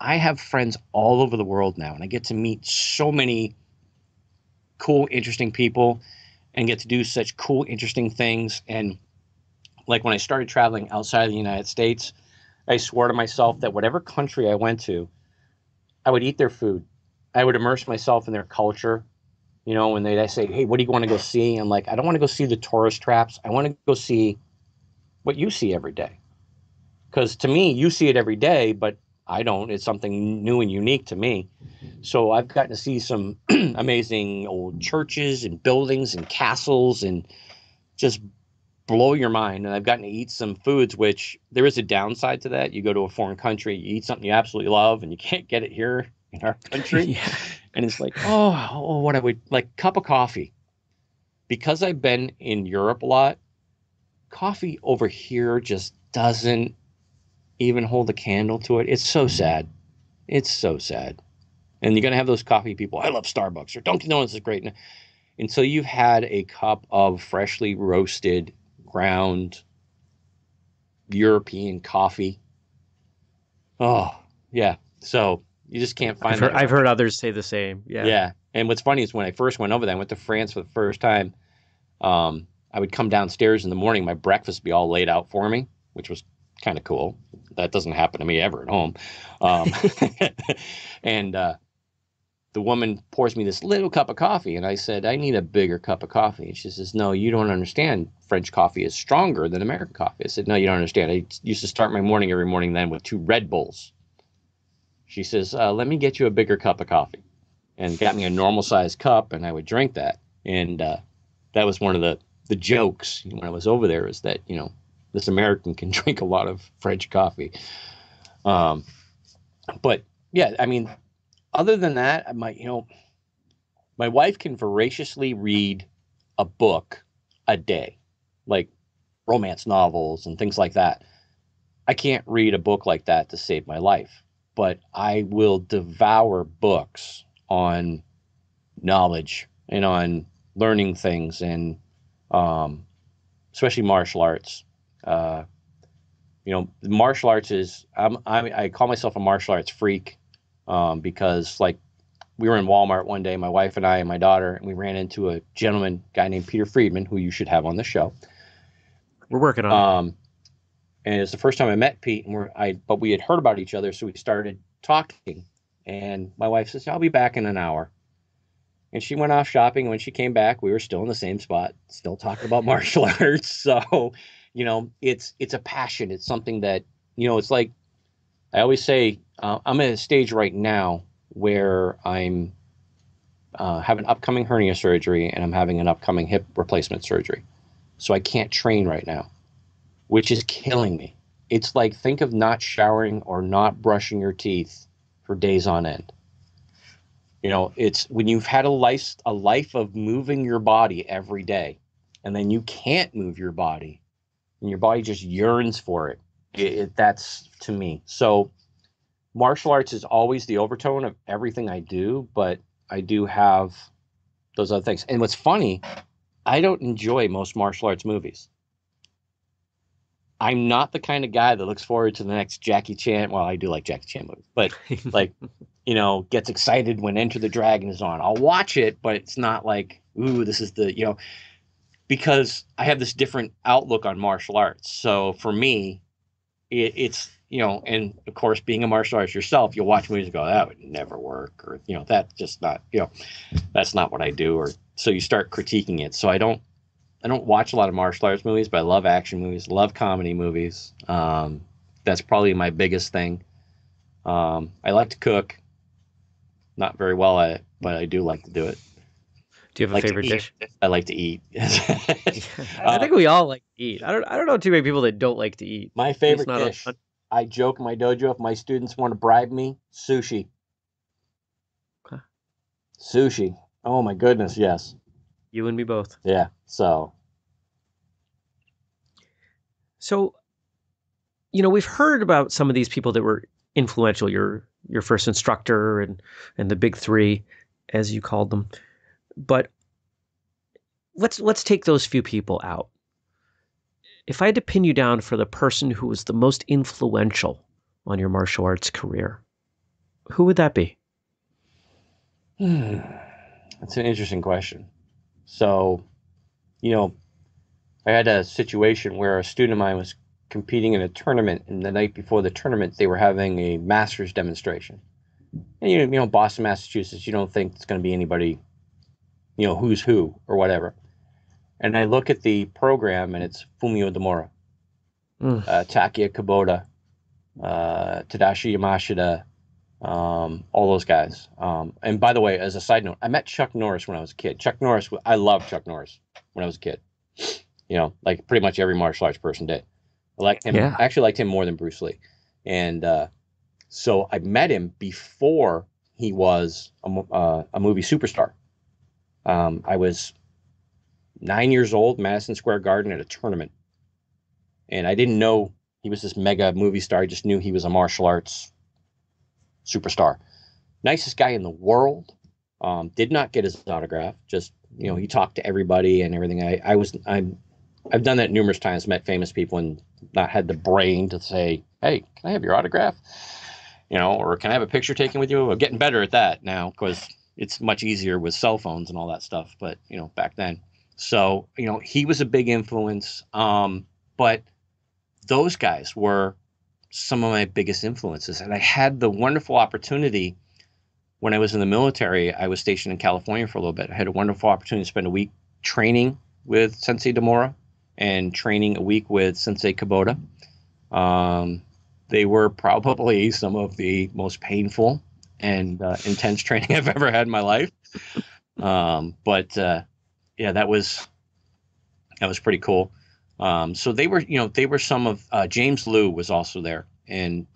I have friends all over the world now, and I get to meet so many cool, interesting people and get to do such cool, interesting things. And like when I started traveling outside of the United States, I swore to myself that whatever country I went to, I would eat their food. I would immerse myself in their culture. You know, when they say, hey, what do you want to go see? I'm like, I don't want to go see the tourist traps. I want to go see what you see every day. Because to me, you see it every day, but I don't. It's something new and unique to me. So I've gotten to see some amazing old churches and buildings and castles and just blow your mind. And I've gotten to eat some foods, which there is a downside to that. You go to a foreign country, you eat something you absolutely love, and you can't get it here in our country. Yeah. And it's like, oh, what I would like, cup of coffee. Because I've been in Europe a lot, coffee over here just doesn't even hold a candle to it. It's so sad. It's so sad. And you're going to have those coffee people. I love Starbucks, or Dunkin' Donuts is great. And so you've had a cup of freshly roasted, ground European coffee. Oh, yeah. So you just can't find that. I've heard others say the same. Yeah. Yeah. And what's funny is when I first went over there, I went to France for the first time. I would come downstairs in the morning, my breakfast would be all laid out for me, which was kind of cool. That doesn't happen to me ever at home. The woman pours me this little cup of coffee, and I said, I need a bigger cup of coffee. And she says, no, you don't understand. French coffee is stronger than American coffee. I said, no, you don't understand. I used to start my morning every morning then with 2 Red Bulls. She says, let me get you a bigger cup of coffee, and got me a normal-sized cup, and I would drink that. And that was one of the jokes when I was over there, is that, you know, this American can drink a lot of French coffee. But, yeah, I mean, other than that, my wife can voraciously read a book a day, like romance novels and things like that. I can't read a book like that to save my life, but I will devour books on knowledge and on learning things, and especially martial arts. Martial arts is, I call myself a martial arts freak. Because like we were in Walmart one day, my wife and I and my daughter, and we ran into a guy named Peter Friedman, who you should have on the show. We're working on it. And it's the first time I met Pete, but we had heard about each other. So we started talking, and my wife says, I'll be back in an hour. And she went off shopping. And when she came back, we were still in the same spot, still talking about martial arts. So, it's a passion. It's something that, it's like, I always say, I'm at a stage right now where I'm having upcoming hernia surgery, and I'm having an upcoming hip replacement surgery. So I can't train right now, which is killing me. It's like, think of not showering or not brushing your teeth for days on end. It's when you've had a life of moving your body every day, and then you can't move your body, and your body just yearns for it. That's to me. So martial arts is always the overtone of everything I do, but I do have those other things. And what's funny, I don't enjoy most martial arts movies. I'm not the kind of guy that looks forward to the next Jackie Chan. Well, I do like Jackie Chan movies, but like, gets excited when Enter the Dragon is on. I'll watch it, but it's not like, ooh, this is the, because I have this different outlook on martial arts. So for me, it's, and of course, being a martial artist yourself, you'll watch movies and go, that would never work. Or, that's just not, that's not what I do. Or so you start critiquing it. So I don't watch a lot of martial arts movies, but I love action movies, love comedy movies. That's probably my biggest thing. I like to cook. Not very well at it, but I do like to do it. Do you have a favorite dish? I like to eat. I think we all like to eat. I don't know too many people that don't like to eat. My favorite dish. I joke in my dojo, if my students want to bribe me, sushi. Huh. Sushi. Oh my goodness, yes. You and me both. Yeah. So we've heard about some of these people that were influential, your first instructor and the big three, as you called them. But let's take those few people out. If I had to pin you down for the person who was the most influential on your martial arts career, who would that be? That's an interesting question. So, I had a situation where a student of mine was competing in a tournament, and the night before the tournament, they were having a master's demonstration. And, Boston, Massachusetts, you don't think it's going to be anybody who's who or whatever. And I look at the program, and it's Fumio Demura, Takayuki Kubota, Tadashi Yamashita, all those guys. And by the way, as a side note, I met Chuck Norris when I was a kid. I loved Chuck Norris when I was a kid. you know, like pretty much every martial arts person did. I liked him. Yeah. I actually liked him more than Bruce Lee. And so I met him before he was a movie superstar. I was 9 years old, Madison Square Garden at a tournament. And I didn't know he was this mega movie star. I just knew he was a martial arts superstar. Nicest guy in the world. Did not get his autograph. Just, you know, he talked to everybody and everything. I've done that numerous times, met famous people and not had the brain to say, hey, can I have your autograph? You know, or can I have a picture taken with you? We're getting better at that now because it's much easier with cell phones and all that stuff. But, you know, back then. So, you know, he was a big influence. But those guys were some of my biggest influences. And I had the wonderful opportunity when I was in the military, I was stationed in California for a little bit. I had a wonderful opportunity to spend a week training with Sensei Demura and training a week with Sensei Kubota. They were probably some of the most painful and intense training I've ever had in my life. Yeah, that was pretty cool. So they were, you know, they were some of, James Liu was also there. And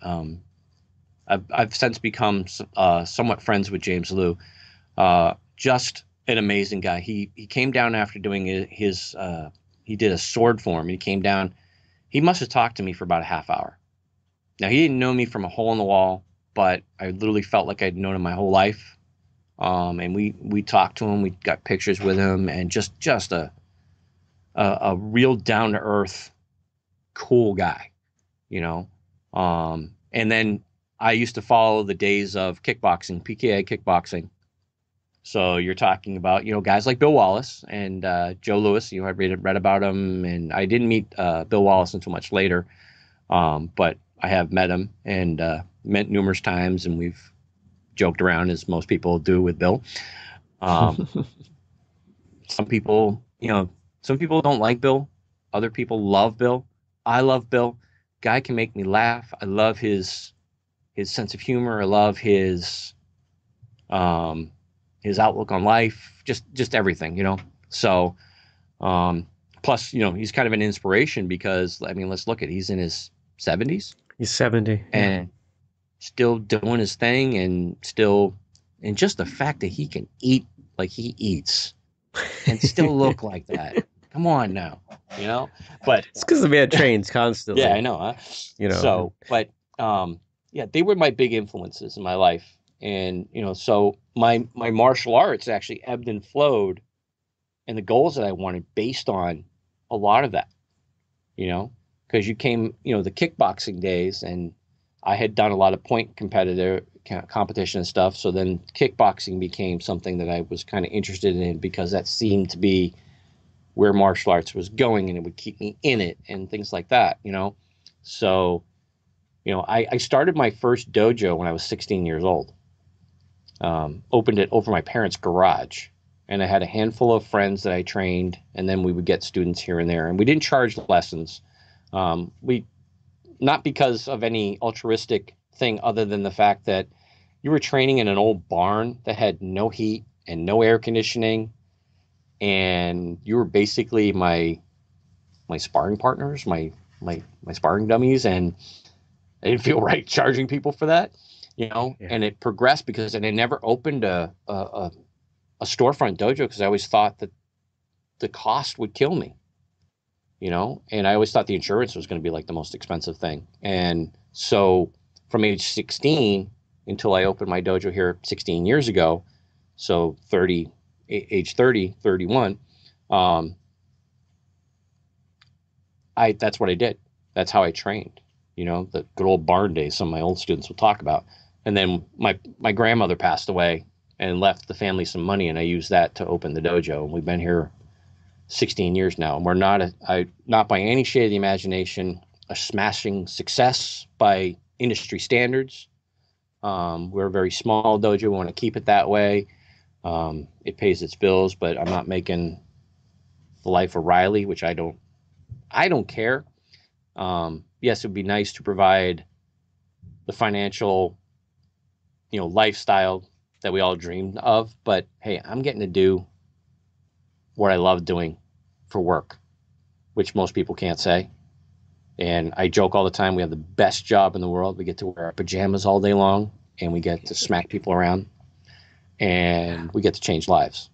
I've since become somewhat friends with James Liu. Just an amazing guy. He came down after doing his he did a sword form. He came down. He must have talked to me for about a half hour. Now, he didn't know me from a hole in the wall, but I literally felt like I'd known him my whole life. And we talked to him. We got pictures with him, and just a real down to earth, cool guy, you know. And then I used to follow the days of kickboxing, PKA kickboxing. So you're talking about, you know, guys like Bill Wallace and Joe Lewis. You know, I read about him, and I didn't meet Bill Wallace until much later, but I have met him and met numerous times, and we've joked around as most people do with Bill. Some people don't like Bill. Other people love Bill. I love Bill. Guy can make me laugh. I love his sense of humor. I love his outlook on life, just everything, you know? So, plus, you know, he's kind of an inspiration because, I mean, let's look at, he's in his 70s. He's 70. And still doing his thing and just the fact that he can eat like he eats and still look like that. Come on now, you know? But it's because the man trains constantly. Yeah, I know. Huh? You know, so, but, yeah, they were my big influences in my life. And, you know, so my martial arts actually ebbed and flowed, and the goals that I wanted based on a lot of that, you know, because the kickboxing days, and I had done a lot of point competition and stuff. So then kickboxing became something that I was kind of interested in because that seemed to be where martial arts was going, and it would keep me in it and things like that, you know. So, you know, I started my first dojo when I was 16 years old. Opened it over my parents' garage, and I had a handful of friends that I trained, and then we would get students here and there, and we didn't charge lessons. We, not because of any altruistic thing other than the fact that you were training in an old barn that had no heat and no air conditioning, and you were basically my sparring partners, my sparring dummies, and I didn't feel right charging people for that. You know, yeah. And it progressed because, and I never opened a storefront dojo because I always thought that the cost would kill me, you know, and I always thought the insurance was going to be like the most expensive thing. And so from age 16 until I opened my dojo here 16 years ago, so 31, that's what I did. That's how I trained, you know, the good old barn days some of my old students will talk about. And then my grandmother passed away and left the family some money, and I used that to open the dojo. And we've been here 16 years now. And we're not by any shade of the imagination a smashing success by industry standards. We're a very small dojo. We want to keep it that way. It pays its bills, but I'm not making the life of Riley, which I don't care. Yes, it would be nice to provide the financial, you know, lifestyle that we all dreamed of, but hey, I'm getting to do what I love doing for work, which most people can't say. And I joke all the time, we have the best job in the world. We get to wear our pajamas all day long, and we get to smack people around, and we get to change lives.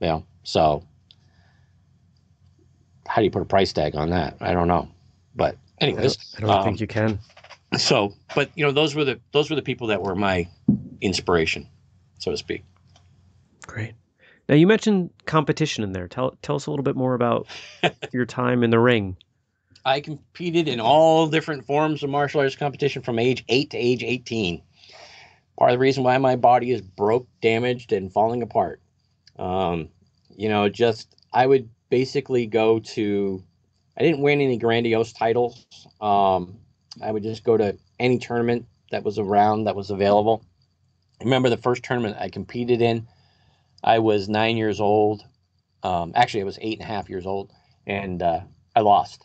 You know, so how do you put a price tag on that? I don't know. But anyways, I don't think you can. So, but you know, those were the people that were my inspiration, so to speak. Great. Now you mentioned competition in there. Tell us a little bit more about your time in the ring. I competed in all different forms of martial arts competition from age 8 to age 18. Part of the reason why my body is broke, damaged, and falling apart. You know, just I would basically go to, I didn't win any grandiose titles. I would just go to any tournament that was around, that was available. I remember the first tournament I competed in, I was 9 years old. Actually, I was 8.5 years old, and I lost.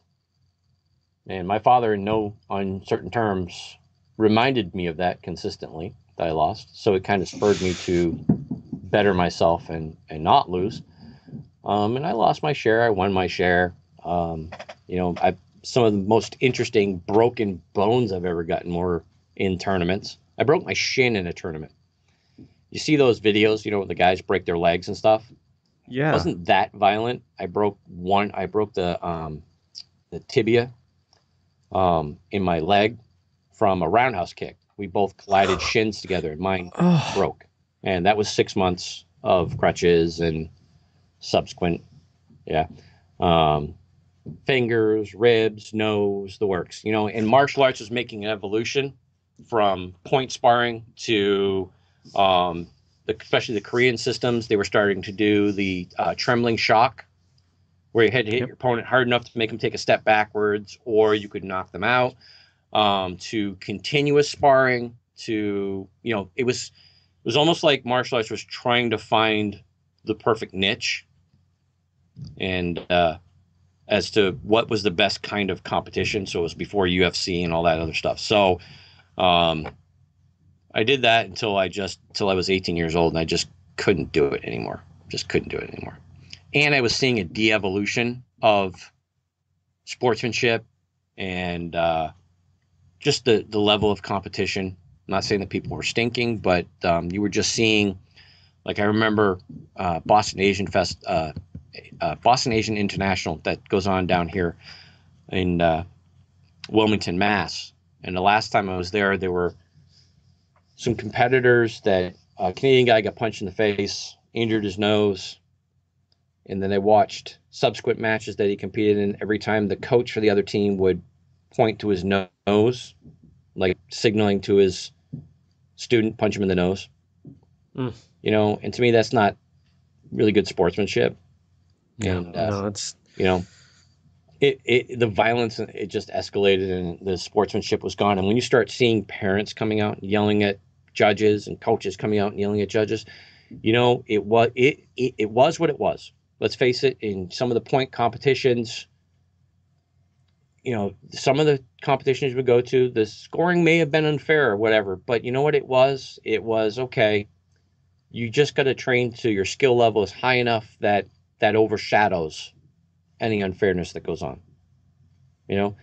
And my father, in no uncertain terms, reminded me of that consistently, that I lost. So it kind of spurred me to better myself and not lose. And I lost my share. I won my share. You know, some of the most interesting broken bones I've ever gotten were in tournaments. I broke my shin in a tournament. You see those videos, you know, where the guys break their legs and stuff? Yeah. It wasn't that violent. I broke the tibia in my leg from a roundhouse kick. We both collided shins together, and mine broke. And that was 6 months of crutches and subsequent, fingers, ribs, nose, the works. You know, and martial arts was making an evolution from point sparring to, especially the Korean systems. They were starting to do the trembling shock, where you had to hit your opponent hard enough to make them take a step backwards, or you could knock them out, to continuous sparring, to, you know, it was almost like martial arts was trying to find the perfect niche and as to what was the best kind of competition. So it was before UFC and all that other stuff. So I did that until I was 18 years old, and I just couldn't do it anymore. And I was seeing a de-evolution of sportsmanship and just the level of competition. I'm not saying that people were stinking, but you were just seeing, like I remember Boston Asian International that goes on down here in Wilmington, Mass. And the last time I was there were some competitors that a Canadian guy got punched in the face, injured his nose. And then I watched subsequent matches that he competed in. Every time the coach for the other team would point to his nose, like signaling to his student, punch him in the nose. Mm. You know, and to me, that's not really good sportsmanship. Yeah, and, no, it's, you know, the violence, it just escalated, and the sportsmanship was gone. And when you start seeing parents coming out and yelling at judges, and coaches coming out and yelling at judges, you know, it was what it was. Let's face it, in some of the point competitions, you know, some of the competitions we go to, the scoring may have been unfair or whatever, but you know what it was? It was, okay, you just got to train to your skill level is high enough that that overshadows any unfairness that goes on. You know,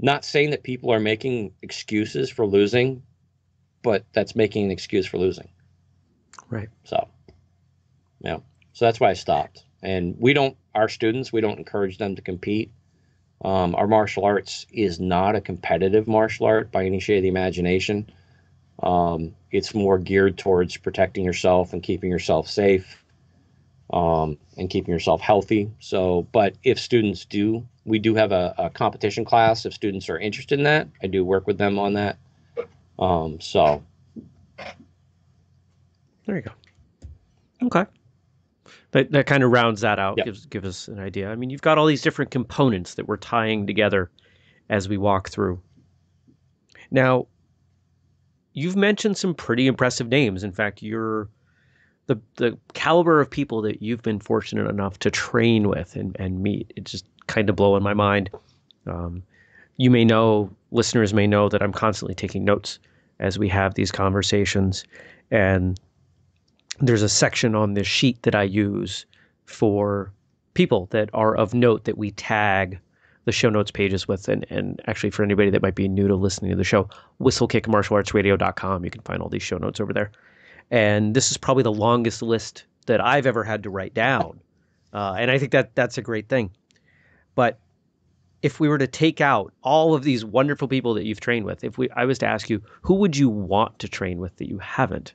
not saying that people are making excuses for losing, but that's making an excuse for losing. Right. So. Yeah. So that's why I stopped. And our students, we don't encourage them to compete. Our martial arts is not a competitive martial art by any shade of the imagination. It's more geared towards protecting yourself and keeping yourself safe, and keeping yourself healthy. So, but if students do, we do have a competition class. If students are interested in that, I do work with them on that. So. There you go. Okay. That kind of rounds that out, yep. Give us an idea. I mean, you've got all these different components that we're tying together as we walk through. Now, you've mentioned some pretty impressive names. In fact, you're the caliber of people that you've been fortunate enough to train with and meet. It's just kind of blowing my mind. You may know, listeners may know, that I'm constantly taking notes as we have these conversations, and there's a section on this sheet that I use for people that are of note that we tag the show notes pages with. And actually, for anybody that might be new to listening to the show, whistlekickmartialartsradio.com. You can find all these show notes over there. And this is probably the longest list that I've ever had to write down. And I think that that's a great thing. But if we were to take out all of these wonderful people that you've trained with, if I was to ask you, who would you want to train with that you haven't?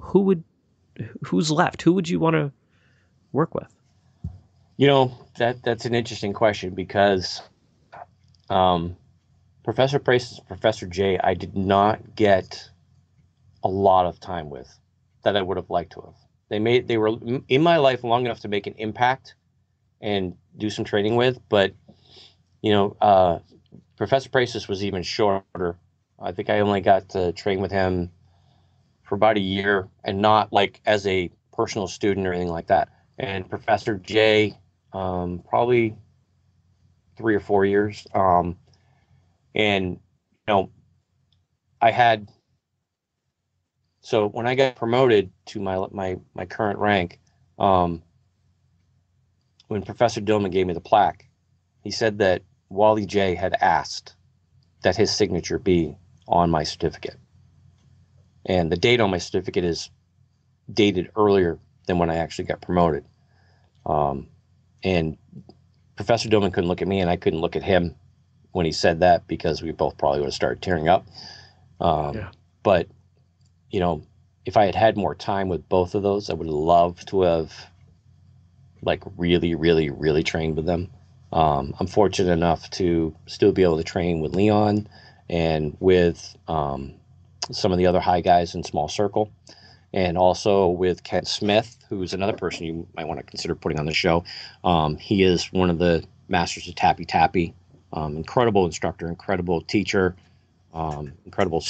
Who's left? Who would you want to work with? You know, that's an interesting question because Professor Prices, Professor Jay, I did not get a lot of time with that I would have liked to have. They were in my life long enough to make an impact and do some training with, but you know, Professor Prices was even shorter. I think I only got to train with him for about a year, and not like as a personal student or anything like that. And Professor Jay, probably 3 or 4 years. And you know, so when I got promoted to my current rank, when Professor Dillman gave me the plaque, he said that Wally Jay had asked that his signature be on my certificate. And the date on my certificate is dated earlier than when I actually got promoted. And Professor Dillman couldn't look at me, and I couldn't look at him when he said that, because we both probably would have started tearing up. But you know, if I had had more time with both of those, I would love to have like really, really, really trained with them. I'm fortunate enough to still be able to train with Leon and with some of the other high guys in Small Circle, and also with Kent Smith, who is another person you might want to consider putting on the show. He is one of the masters of Tappy Tappy, incredible instructor, incredible teacher, incredible.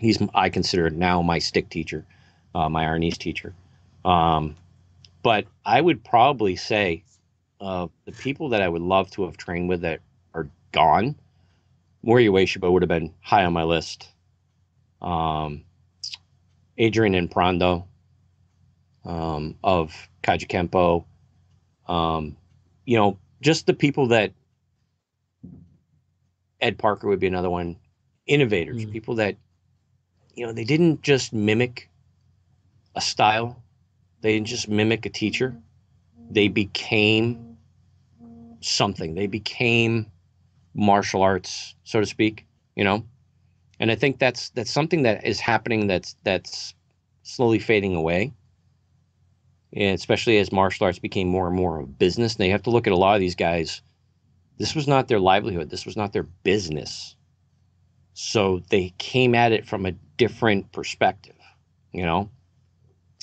He's, I consider now, my stick teacher, my Arnese teacher. But I would probably say the people that I would love to have trained with that are gone, Mori Ueshiba would have been high on my list. Adrian and Prando of Kaiju Kenpo. You know, just the people that Ed Parker would be another one. Innovators, people that, you know, they didn't just mimic a style. They didn't just mimic a teacher. They became something. They became martial arts, so to speak, you know. And I think that's something that is happening that's slowly fading away, and especially as martial arts became more and more of a business. And they have to look at a lot of these guys. This was not their livelihood. This was not their business. So they came at it from a different perspective, you know.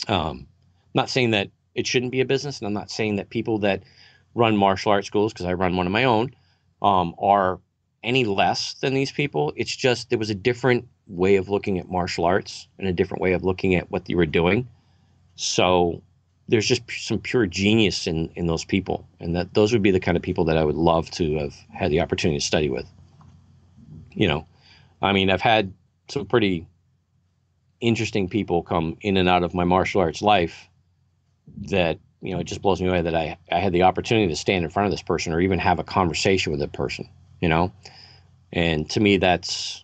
Not saying that it shouldn't be a business, and I'm not saying that people that run martial arts schools, because I run one of my own, are any less than these people. It's just there was a different way of looking at martial arts and a different way of looking at what you were doing. So there's just some pure genius in those people, and that those would be the kind of people that I would love to have had the opportunity to study with, you know. I mean, I've had some pretty interesting people come in and out of my martial arts life that, you know, it just blows me away that I had the opportunity to stand in front of this person or even have a conversation with a person, you know? And to me, that's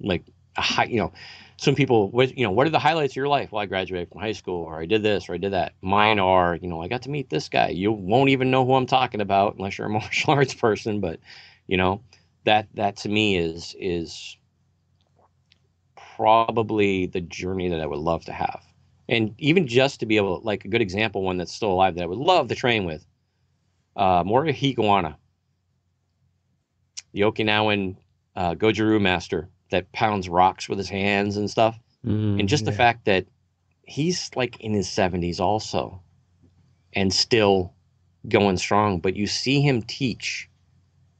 like a high, you know, some people, you know, what are the highlights of your life? Well, I graduated from high school, or I did this, or I did that. Mine are, you know, I got to meet this guy. You won't even know who I'm talking about unless you're a martial arts person, but, you know, that to me is probably the journey that I would love to have. And even just to be able, like a good example, one that's still alive that I would love to train with, Mori Higawana, the Okinawan Goju-Ryu master that pounds rocks with his hands and stuff. And just the fact that he's like in his 70s also and still going strong, but you see him teach.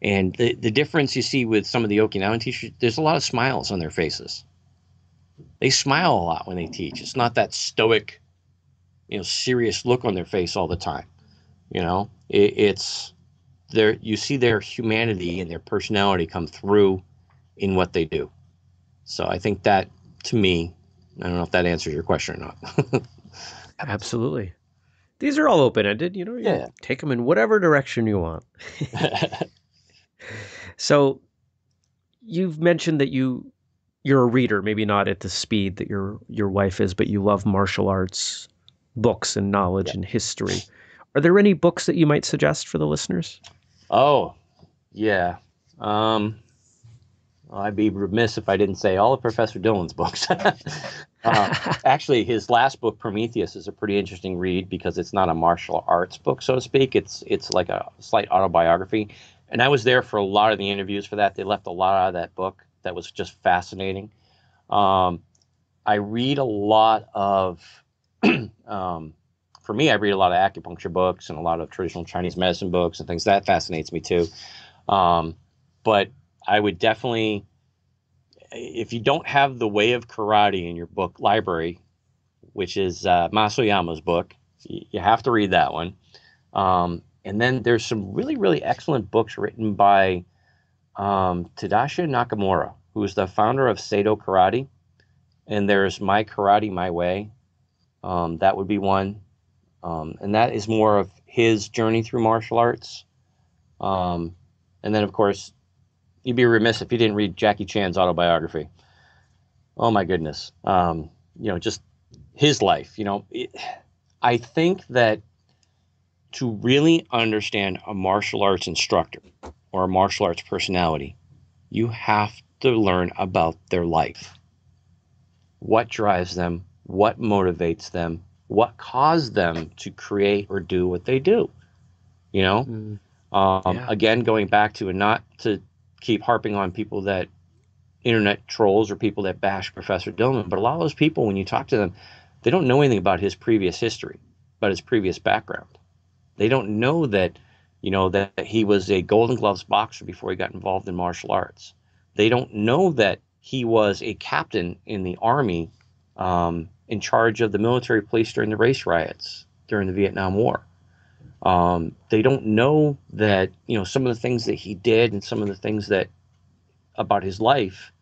And the difference you see with some of the Okinawan teachers, there's a lot of smiles on their faces. They smile a lot when they teach. It's not that stoic, you know, serious look on their face all the time. You know, it's there. You see their humanity and their personality come through in what they do. So I think that, to me, I don't know if that answers your question or not. Absolutely. these are all open-ended, you know, you take them in whatever direction you want. So you've mentioned that you're a reader, maybe not at the speed that your wife is, but you love martial arts books and knowledge and history. Are there any books that you might suggest for the listeners? Oh, yeah. I'd be remiss if I didn't say all of Professor Dillman's books. Actually, his last book, Prometheus, is a pretty interesting read because it's not a martial arts book, so to speak. It's like a slight autobiography. And I was there for a lot of the interviews for that. They left a lot out of that book. That was just fascinating. I read a lot of, for me, I read a lot of acupuncture books and a lot of traditional Chinese medicine books and things. That fascinates me too. But I would definitely, if you don't have The Way of Karate in your book library, which is Masayama's book, you have to read that one. And then there's some really, really excellent books written by Tadashi Nakamura, who is the founder of Sado Karate. And there's My Karate, My Way. That would be one. And that is more of his journey through martial arts. And then, of course, you'd be remiss if you didn't read Jackie Chan's autobiography. Oh, my goodness. You know, just his life. You know, I think that to really understand a martial arts instructor or a martial arts personality, you have to learn about their life. What drives them? What motivates them? What caused them to create or do what they do? You know, again, going back to, and not to keep harping on people that internet trolls or people that bash Professor Dillman, but a lot of those people, when you talk to them, they don't know anything about his previous history, about his previous background. They don't know that, you know, that he was a Golden Gloves boxer before he got involved in martial arts. They don't know that he was a captain in the Army, in charge of the military police during the race riots during the Vietnam War. They don't know that, you know, some of the things that he did and some of the things that about his life.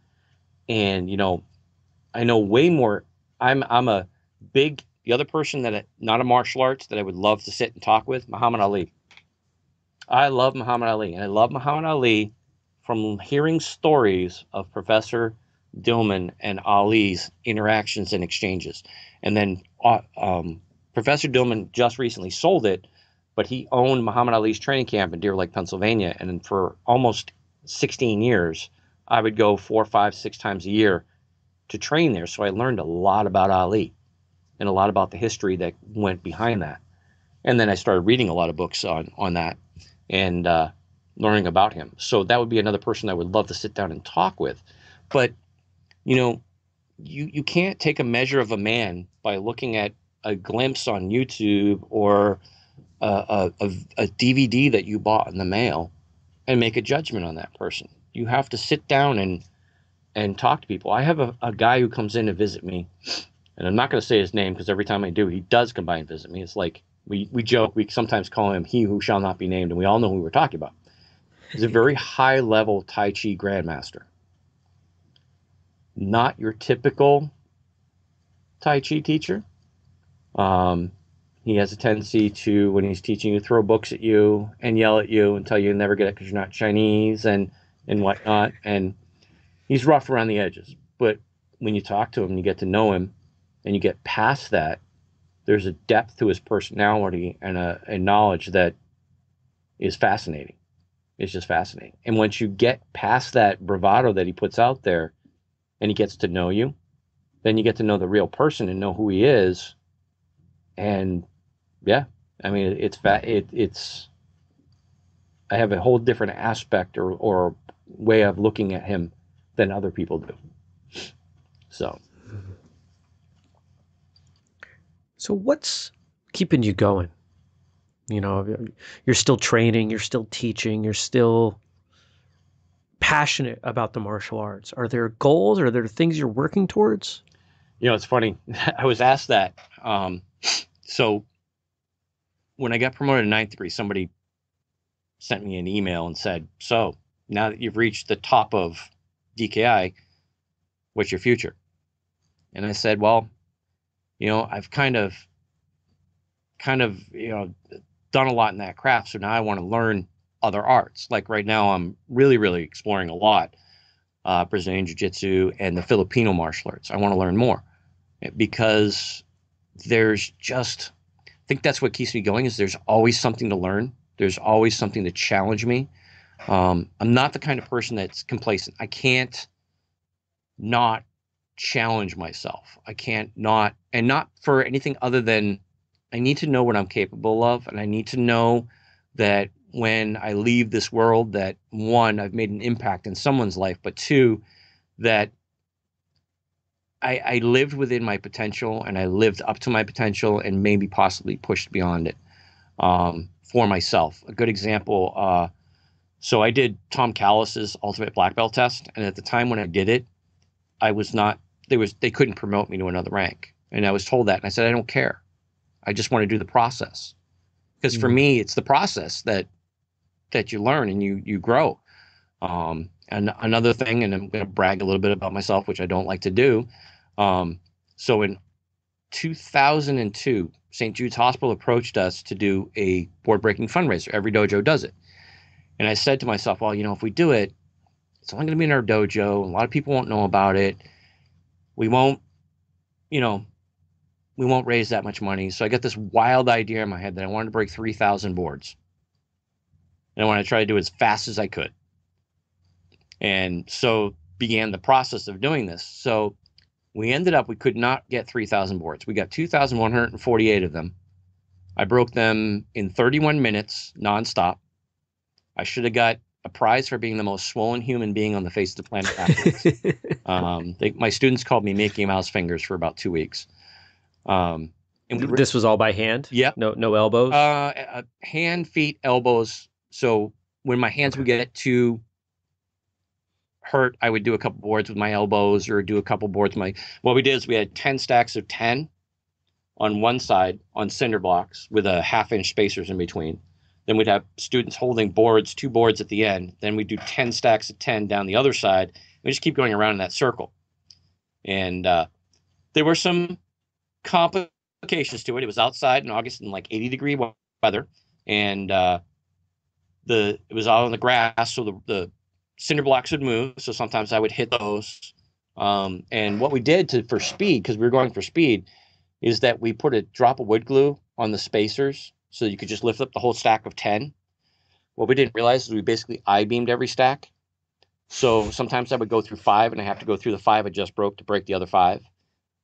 And, you know, I know way more. I'm a big, the other person that not a martial arts that I would love to sit and talk with, Muhammad Ali. I love Muhammad Ali, and I love Muhammad Ali from hearing stories of Professor Dillman and Ali's interactions and exchanges. And then Professor Dillman just recently sold it, but he owned Muhammad Ali's training camp in Deer Lake, Pennsylvania. And for almost 16 years, I would go 4, 5, 6 times a year to train there. So I learned a lot about Ali and a lot about the history that went behind that. And then I started reading a lot of books on that and learning about him. So that would be another person I would love to sit down and talk with. But, you know, you can't take a measure of a man by looking at a glimpse on YouTube or a DVD that you bought in the mail and make a judgment on that person. You have to sit down and talk to people. I have a guy who comes in to visit me, and I'm not going to say his name because every time I do, he does come by and visit me. It's like we joke. We sometimes call him he who shall not be named, and we all know who we're talking about. He's a very high-level Tai Chi grandmaster. Not your typical Tai Chi teacher. He has a tendency to, when he's teaching you, throw books at you and yell at you and tell you never get it because you're not Chinese and whatnot. And he's rough around the edges. But when you talk to him and you get to know him, and you get past that, there's a depth to his personality and a knowledge that is fascinating. It's just fascinating. And once you get past that bravado that he puts out there and he gets to know you, then you get to know the real person and know who he is. And yeah, I mean, I have a whole different aspect or way of looking at him than other people do. So what's keeping you going? You know, you're still training, you're still teaching, you're still passionate about the martial arts. Are there goals? Are there things you're working towards? You know, it's funny. I was asked that. So when I got promoted to 9th degree, somebody sent me an email and said, so now that you've reached the top of DKI, what's your future? And I said, well, you know, I've kind of kind of, you know, done a lot in that craft. So now I want to learn other arts. Like right now, I'm really exploring a lot Brazilian Jiu-Jitsu and the Filipino martial arts. I want to learn more because there's just, I think that's what keeps me going, is there's always something to learn. There's always something to challenge me. I'm not the kind of person that's complacent. I can't not challenge myself. I can't not, and not for anything other than I need to know what I'm capable of. And I need to know that when I leave this world, that one, I've made an impact in someone's life, but two, that I lived within my potential and I lived up to my potential and maybe possibly pushed beyond it for myself. A good example, so I did Tom Callis's Ultimate Black Belt Test, and at the time when I did it, I was not, they couldn't promote me to another rank. And I was told that, and I said, I don't care. I just want to do the process. Because for me, it's the process that you learn and you grow. And another thing, and I'm going to brag a little bit about myself, which I don't like to do. So in 2002, St. Jude's Hospital approached us to do a board-breaking fundraiser. Every dojo does it. And I said to myself, well, you know, if we do it, it's only going to be in our dojo. A lot of people won't know about it. We won't, you know, we won't raise that much money. So I got this wild idea in my head that I wanted to break 3,000 boards. And I wanted to try to do it as fast as I could. And so began the process of doing this. So we ended up, we could not get 3,000 boards. We got 2,148 of them. I broke them in 31 minutes nonstop. I should have got a prize for being the most swollen human being on the face of the planet afterwards. My students called me Mickey Mouse fingers for about 2 weeks. And this was all by hand? Yeah. No elbows? Hand, feet, elbows. So when my hands would get too hurt, I would do a couple boards with my elbows or do a couple boards with my... What we did is we had 10 stacks of 10 on one side on cinder blocks with a half-inch spacers in between. Then we'd have students holding boards, two boards at the end. Then we'd do 10 stacks of 10 down the other side. We just keep going around in that circle. And there were some complications to it. It was outside in August in like 80-degree weather. And it was out on the grass, so the cinder blocks would move. So sometimes I would hit those. And what we did for speed, because we were going for speed, is that we put a drop of wood glue on the spacers. So you could just lift up the whole stack of 10. What we didn't realize is we basically I-beamed every stack. So sometimes I would go through 5, and I have to go through the 5 I just broke to break the other 5.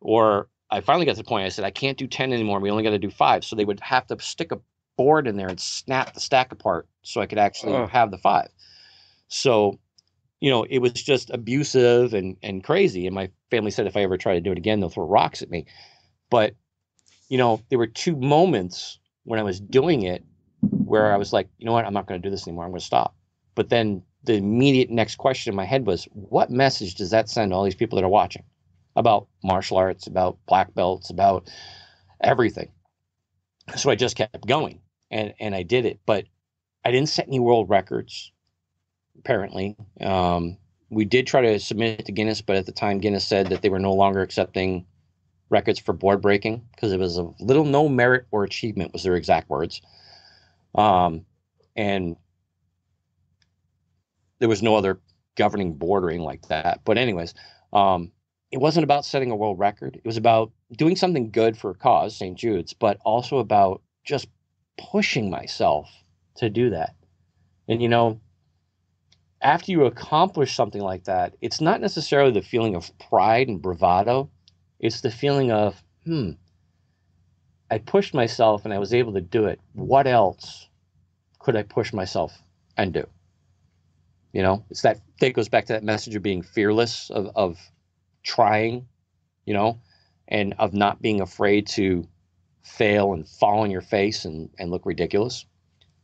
Or I finally got to the point I said, I can't do 10 anymore. We only got to do 5. So they would have to stick a board in there and snap the stack apart so I could actually have the 5. So, you know, it was just abusive and crazy. And my family said if I ever try to do it again, they'll throw rocks at me. But, you know, there were two moments when I was doing it where I was like, you know what, I'm not going to do this anymore. I'm going to stop. But then the immediate next question in my head was, what message does that send to all these people that are watching about martial arts, about black belts, about everything? So I just kept going and I did it, but I didn't set any world records. Apparently, we did try to submit it to Guinness, but at the time Guinness said that they were no longer accepting records for board breaking because it was a little no merit or achievement was their exact words. And there was no other governing bordering like that. But anyways, it wasn't about setting a world record. It was about doing something good for a cause, St. Jude's, but also about just pushing myself to do that. And, you know, after you accomplish something like that, it's not necessarily the feeling of pride and bravado. It's the feeling of, I pushed myself and I was able to do it. What else could I push myself and do? You know, it's that goes back to that message of being fearless, of trying, you know, and of not being afraid to fail and fall on your face and look ridiculous.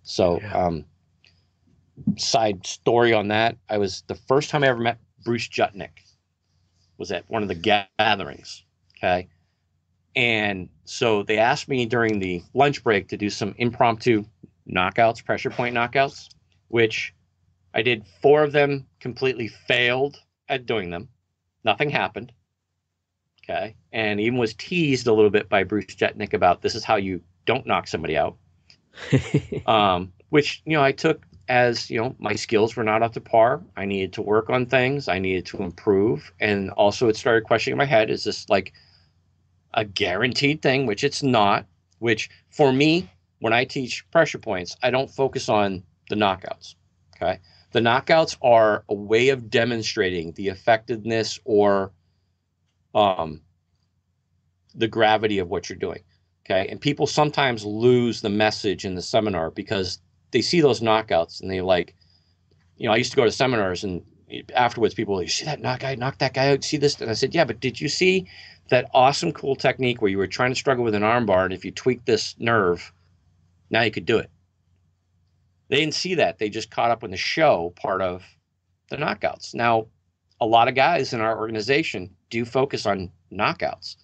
So, yeah. Side story on that, I was the first time I ever met Bruce Juchnik was at one of the gatherings. Okay. And so they asked me during the lunch break to do some impromptu knockouts, pressure point knockouts, which I did 4 of them, completely failed at doing them. Nothing happened. Okay. And even was teased a little bit by Bruce Juchnik about this is how you don't knock somebody out. Which, you know, I took as, you know, my skills were not up to par. I needed to work on things. I needed to improve. And also it started questioning in my head, is this like a guaranteed thing, which it's not, which for me, when I teach pressure points, I don't focus on the knockouts. Okay. The knockouts are a way of demonstrating the effectiveness or the gravity of what you're doing. Okay. And people sometimes lose the message in the seminar because they see those knockouts and they like, you know, I used to go to seminars and afterwards people were like, you see that knockout, knock that guy out, see this? And I said, yeah, but did you see that awesome, cool technique where you were trying to struggle with an armbar and if you tweak this nerve, now you could do it? They didn't see that. They just caught up in the show part of the knockouts. Now, a lot of guys in our organization do focus on knockouts.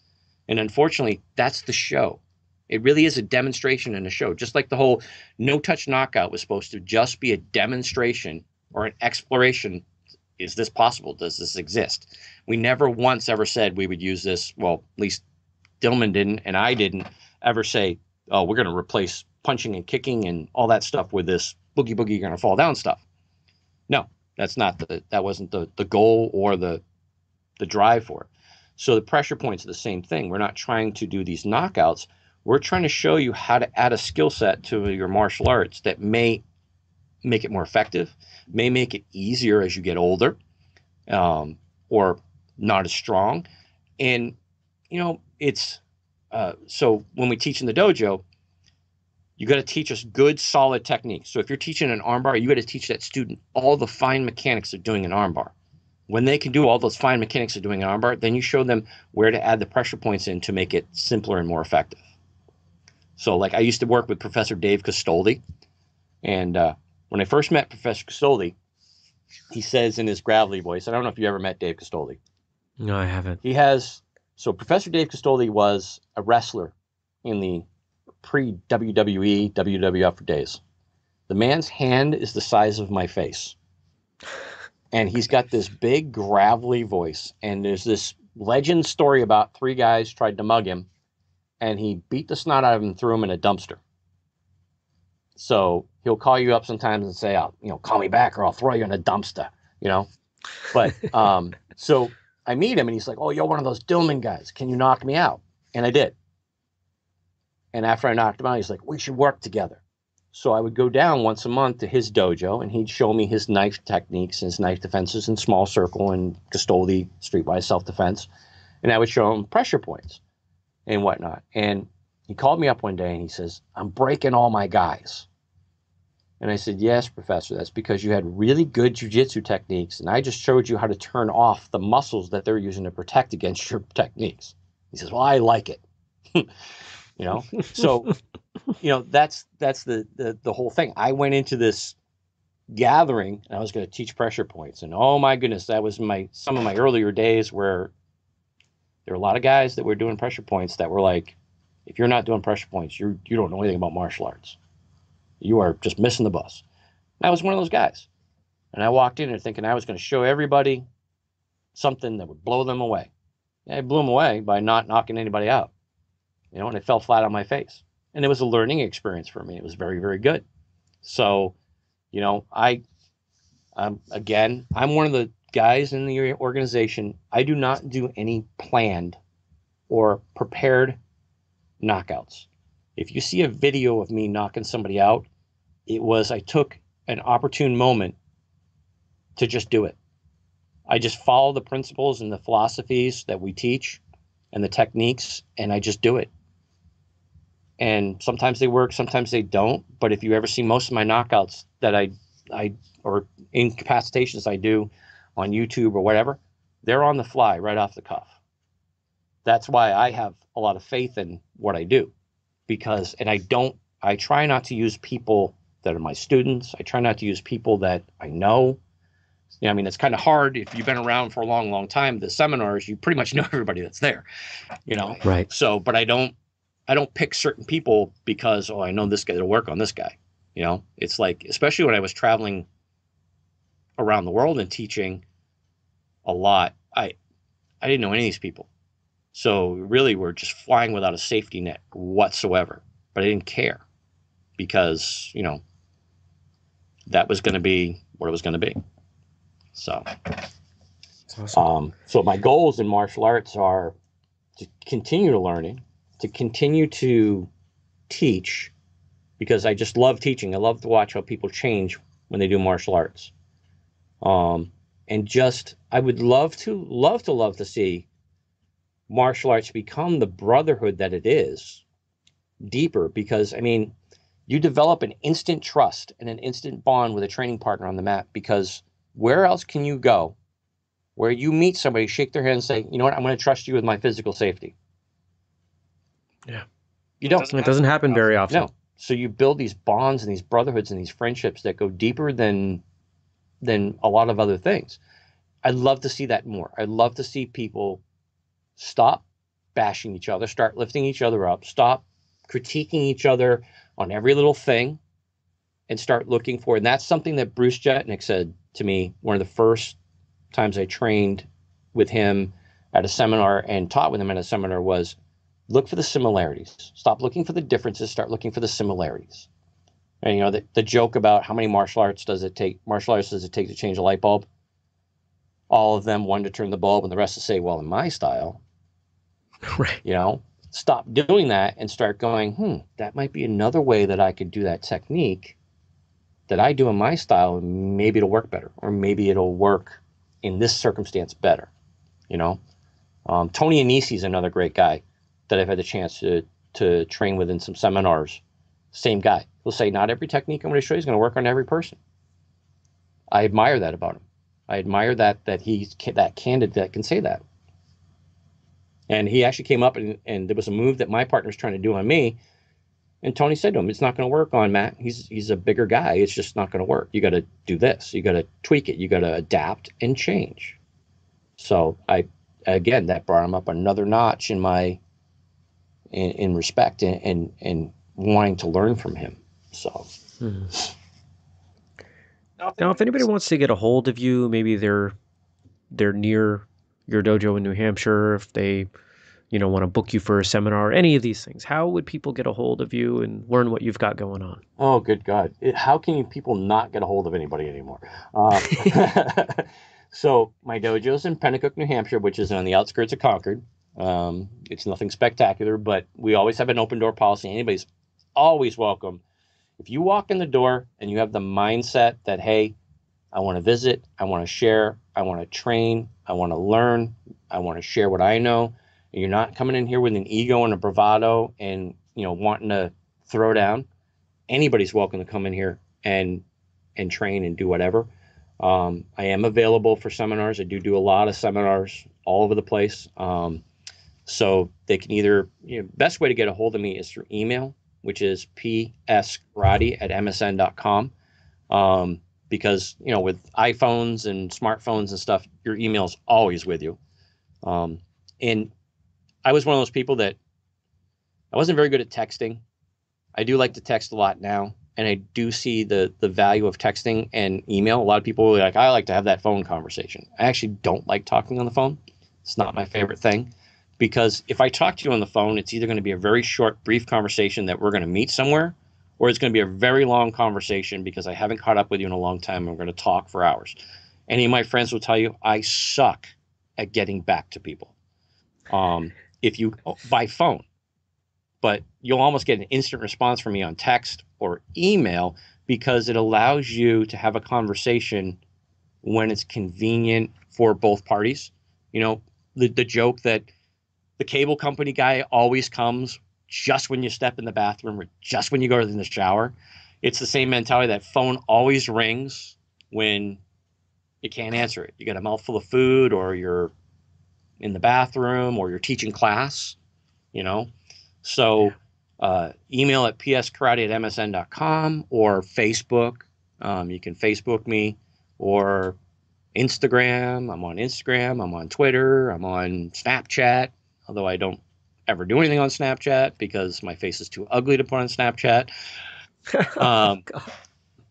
And unfortunately, that's the show. It really is a demonstration and a show. Just like the whole no-touch knockout was supposed to just be a demonstration or an exploration. Is this possible? Does this exist? We never once ever said we would use this. Well, at least Dillman didn't, and I didn't ever say, oh, we're going to replace punching and kicking and all that stuff with this boogie boogie, you're going to fall down stuff. No, that's not the, that wasn't the goal or the drive for it. So the pressure points are the same thing. We're not trying to do these knockouts. We're trying to show you how to add a skill set to your martial arts that may make it more effective, may make it easier as you get older, or not as strong. And, you know, it's so when we teach in the dojo, you got to teach us good, solid techniques. So if you're teaching an armbar, you got to teach that student all the fine mechanics of doing an armbar. When they can do all those fine mechanics of doing an armbar, then you show them where to add the pressure points in to make it simpler and more effective. So like I used to work with Professor Dave Castoldi. And when I first met Professor Castoldi, he says in his gravelly voice, I don't know if you ever met Dave Castoldi. No, I haven't. He has, so Professor Dave Castoldi was a wrestler in the pre-WWE, WWF days. The man's hand is the size of my face. And he's got this big gravelly voice. And there's this legend story about three guys tried to mug him and he beat the snot out of him and threw him in a dumpster. So he'll call you up sometimes and say, oh, you know, call me back or I'll throw you in a dumpster, you know? But so I meet him and he's like, oh, you're one of those Dillman guys. Can you knock me out? And I did. And after I knocked him out, he's like, we should work together. So I would go down once a month to his dojo, and he'd show me his knife techniques and his knife defenses in small circle and Castoldi streetwise self-defense. And I would show him pressure points and whatnot. And he called me up one day, and he says, I'm breaking all my guys. And I said, yes, Professor, that's because you had really good jiu-jitsu techniques, and I just showed you how to turn off the muscles that they're using to protect against your techniques. He says, well, I like it. You know, so, you know, that's the whole thing. I went into this gathering and I was going to teach pressure points. And oh, my goodness, that was some of my earlier days where there were a lot of guys that were doing pressure points that were like, if you're not doing pressure points, you don't know anything about martial arts. You are just missing the bus. And I was one of those guys. And I walked in there thinking I was going to show everybody something that would blow them away. And I blew them away by not knocking anybody out. You know, and it fell flat on my face. And it was a learning experience for me. It was very, very good. So, you know, I'm one of the guys in the organization. I do not do any planned or prepared knockouts. If you see a video of me knocking somebody out, I took an opportune moment to just do it. I just follow the principles and the philosophies that we teach and the techniques, and I just do it. And sometimes they work, sometimes they don't. But if you ever see most of my knockouts that or incapacitations I do on YouTube or whatever, they're on the fly right off the cuff. That's why I have a lot of faith in what I do, because, and I try not to use people that are my students. I try not to use people that I know. Yeah, I mean, it's kind of hard if you've been around for a long, long time. The seminars, you pretty much know everybody that's there, you know? Right. So, but I don't pick certain people because, oh, I know this guy, that'll work on this guy. You know, it's like, especially when I was traveling around the world and teaching a lot, I didn't know any of these people. So really we're just flying without a safety net whatsoever. But I didn't care because, you know, that was going to be what it was going to be. So, awesome. So my goals in martial arts are to continue learning, to continue to teach, because I just love teaching. I love to watch how people change when they do martial arts. And just, I would love to see martial arts become the brotherhood that it is, deeper, because, I mean, you develop an instant trust and an instant bond with a training partner on the mat, because where else can you go where you meet somebody, shake their hand and say, you know what, I'm going to trust you with my physical safety? Yeah. You don't. It doesn't happen very often. No. So you build these bonds and these brotherhoods and these friendships that go deeper than a lot of other things. I'd love to see that more. I'd love to see people stop bashing each other, start lifting each other up, stop critiquing each other on every little thing, and start looking for, and that's something that Bruce Juchnik said to me one of the first times I trained with him at a seminar and taught with him at a seminar, was look for the similarities. Stop looking for the differences, start looking for the similarities. And you know, the joke about how many martial arts does it take to change a light bulb? All of them, one to turn the bulb and the rest to say, well, in my style, right? You know, stop doing that and start going, that might be another way that I could do that technique that I do in my style, and maybe it'll work better, or maybe it'll work in this circumstance better, you know? Tony Anisi is another great guy that I've had the chance to train with in some seminars. Same guy. He'll say, not every technique I'm going to show you is going to work on every person. I admire that about him. I admire that he's that candid, that can say that. And he actually came up and there was a move that my partner was trying to do on me. And Tony said to him, it's not going to work on Matt. He's a bigger guy. It's just not going to work. You got to do this. You got to tweak it. You got to adapt and change. So again, that brought him up another notch in my, in respect and wanting to learn from him. So. Now, if anybody wants to get a hold of you, maybe they're near your dojo in New Hampshire, if they, you know, want to book you for a seminar, any of these things, how would people get a hold of you and learn what you've got going on? Oh, good God. How can people not get a hold of anybody anymore? So my dojo's in Penacook, New Hampshire, which is on the outskirts of Concord. It's nothing spectacular, but we always have an open door policy. Anybody's always welcome. If you walk in the door and you have the mindset that, hey, I want to visit, I want to share, I want to train, I want to learn, I want to share what I know, and you're not coming in here with an ego and a bravado and, you know, wanting to throw down, anybody's welcome to come in here and train and do whatever. I am available for seminars. I do a lot of seminars all over the place. So they can either, you know, best way to get a hold of me is through email, which is pskarate@msn.com. Because, you know, with iPhones and smartphones and stuff, your email's always with you. And I was one of those people that I wasn't very good at texting. I do like to text a lot now, and I do see the value of texting and email. A lot of people are like, I like to have that phone conversation. I actually don't like talking on the phone. It's not my favorite thing, because if I talk to you on the phone, it's either going to be a very short, brief conversation that we're going to meet somewhere, or it's going to be a very long conversation because I haven't caught up with you in a long time, and we're going to talk for hours. Any of my friends will tell you I suck at getting back to people by phone. But you'll almost get an instant response from me on text or email, because it allows you to have a conversation when it's convenient for both parties. You know, the joke that the cable company guy always comes just when you step in the bathroom or just when you go in the shower. It's the same mentality. That phone always rings when you can't answer it. You got a mouthful of food, or you're in the bathroom, or you're teaching class, you know? So email at pskarate@msn.com, or Facebook. You can Facebook me, or Instagram. I'm on Instagram. I'm on Twitter. I'm on Snapchat, although I don't ever do anything on Snapchat because my face is too ugly to put on Snapchat.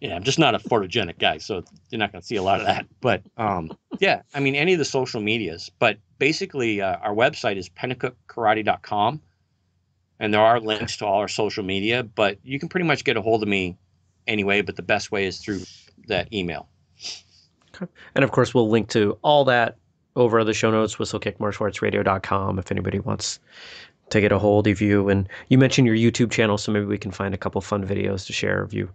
Yeah, I'm just not a photogenic guy, so you're not going to see a lot of that. But yeah, I mean, any of the social medias. But basically, our website is penacookkarate.com. And there are links to all our social media, but you can pretty much get a hold of me anyway, but the best way is through that email. Okay. And of course, we'll link to all that over the show notes, whistlekickmartialartsradio.com, if anybody wants to get a hold of you. And you mentioned your YouTube channel, so maybe we can find a couple fun videos to share of you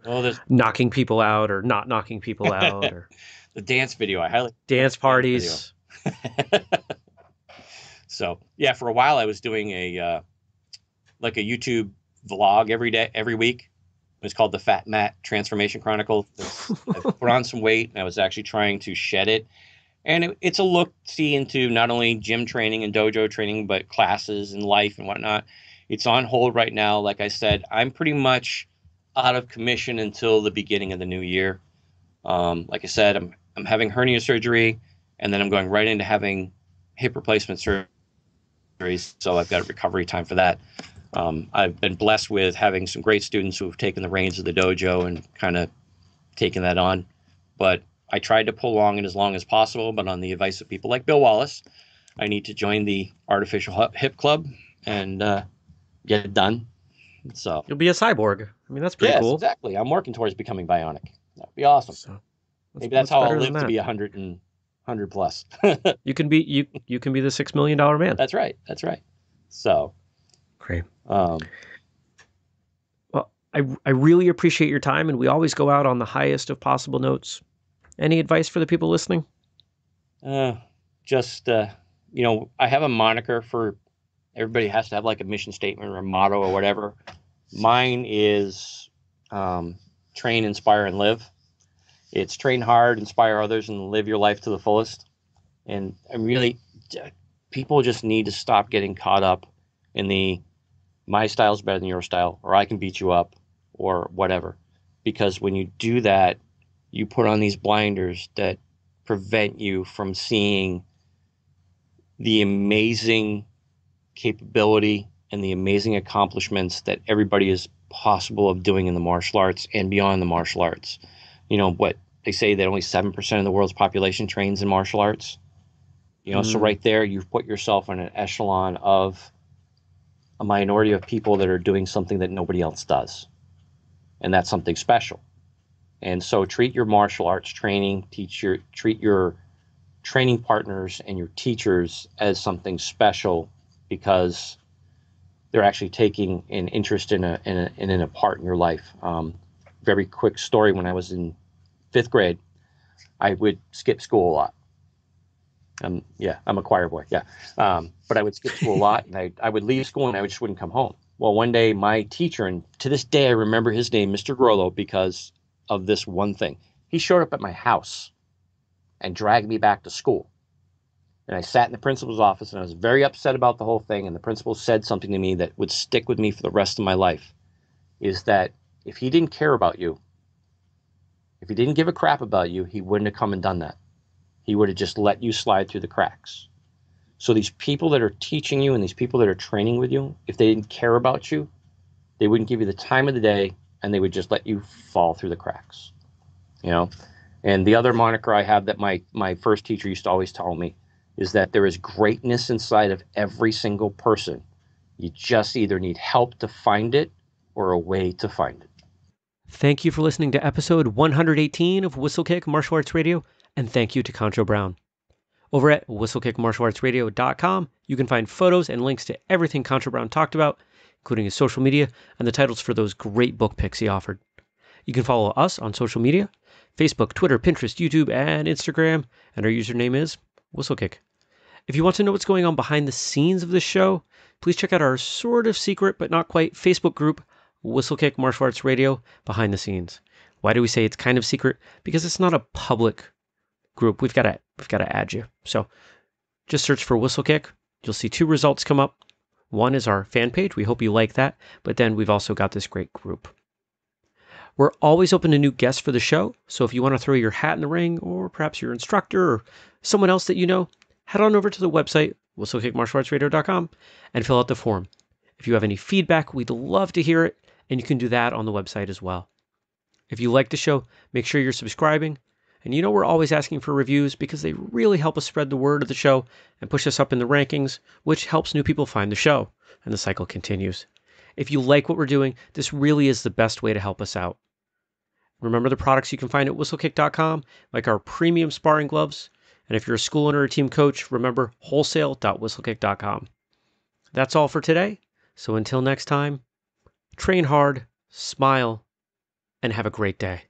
knocking people out or not knocking people out. Or the dance video. I highly dance parties. So, yeah, for a while I was doing a YouTube vlog every week. It was called the Fat Matt Transformation Chronicle. I put on some weight, and I was actually trying to shed it. And it's a look-see into not only gym training and dojo training, but classes and life and whatnot. It's on hold right now. Like I said, I'm pretty much out of commission until the beginning of the new year. Like I said, I'm having hernia surgery, and then I'm going right into having hip replacement surgery. So I've got a recovery time for that. I've been blessed with having some great students who have taken the reins of the dojo and kind of taken that on. But I tried to prolong it as long as possible, but on the advice of people like Bill Wallace, I need to join the artificial hip club and get it done. So you'll be a cyborg. I mean, that's pretty cool. Exactly. I'm working towards becoming bionic. That'd be awesome. So maybe that's how I'll live to be 100 plus. you can be the $6 million man. That's right. That's right. So great. Well, I really appreciate your time, and we always go out on the highest of possible notes. Any advice for the people listening? I have a moniker for everybody has to have like a mission statement or a motto or whatever. Mine is train, inspire, and live. It's train hard, inspire others, and live your life to the fullest. And I'm really, people just need to stop getting caught up in the my style is better than your style, or I can beat you up, or whatever. Because when you do that, you put on these blinders that prevent you from seeing the amazing capability and the amazing accomplishments that everybody is possible of doing in the martial arts and beyond the martial arts. You know, what they say that only 7% of the world's population trains in martial arts. You know, So right there, you've put yourself in an echelon of a minority of people that are doing something that nobody else does. And that's something special. And so treat your martial arts training, treat your training partners and your teachers as something special, because they're actually taking an interest in a part in your life. Very quick story. When I was in 5th grade, I would skip school a lot. I'm a choir boy. Yeah. But I would skip school a lot, and I would leave school and I just wouldn't come home. Well, one day my teacher, and to this day, I remember his name, Mr. Grollo, because of this one thing. He showed up at my house and dragged me back to school. And I sat in the principal's office, and I was very upset about the whole thing. And the principal said something to me that would stick with me for the rest of my life, is that if he didn't care about you, if he didn't give a crap about you, he wouldn't have come and done that. He would have just let you slide through the cracks. So these people that are teaching you and these people that are training with you, if they didn't care about you, they wouldn't give you the time of the day, and they would just let you fall through the cracks, you know? And the other moniker I have that my first teacher used to always tell me is that there is greatness inside of every single person. You just either need help to find it or a way to find it. Thank you for listening to episode 118 of Whistlekick Martial Arts Radio, and thank you to Kancho Brown. Over at whistlekickmartialartsradio.com, you can find photos and links to everything Kancho Brown talked about, including his social media and the titles for those great book picks he offered. You can follow us on social media, Facebook, Twitter, Pinterest, YouTube, and Instagram, and our username is Whistlekick. If you want to know what's going on behind the scenes of this show, please check out our sort of secret but not quite Facebook group, Whistlekick Martial Arts Radio Behind the Scenes. Why do we say it's kind of secret? Because it's not a public group. We've got to add you. So just search for Whistlekick. You'll see two results come up. One is our fan page. We hope you like that. But then we've also got this great group. We're always open to new guests for the show. So if you want to throw your hat in the ring, or perhaps your instructor or someone else that you know, head on over to the website, whistlekickmartialartsradio.com, and fill out the form. If you have any feedback, we'd love to hear it. And you can do that on the website as well. If you like the show, make sure you're subscribing. And you know we're always asking for reviews, because they really help us spread the word of the show and push us up in the rankings, which helps new people find the show, and the cycle continues. If you like what we're doing, this really is the best way to help us out. Remember the products you can find at whistlekick.com, like our premium sparring gloves. And if you're a school owner or team coach, remember wholesale.whistlekick.com. That's all for today. So until next time, train hard, smile, and have a great day.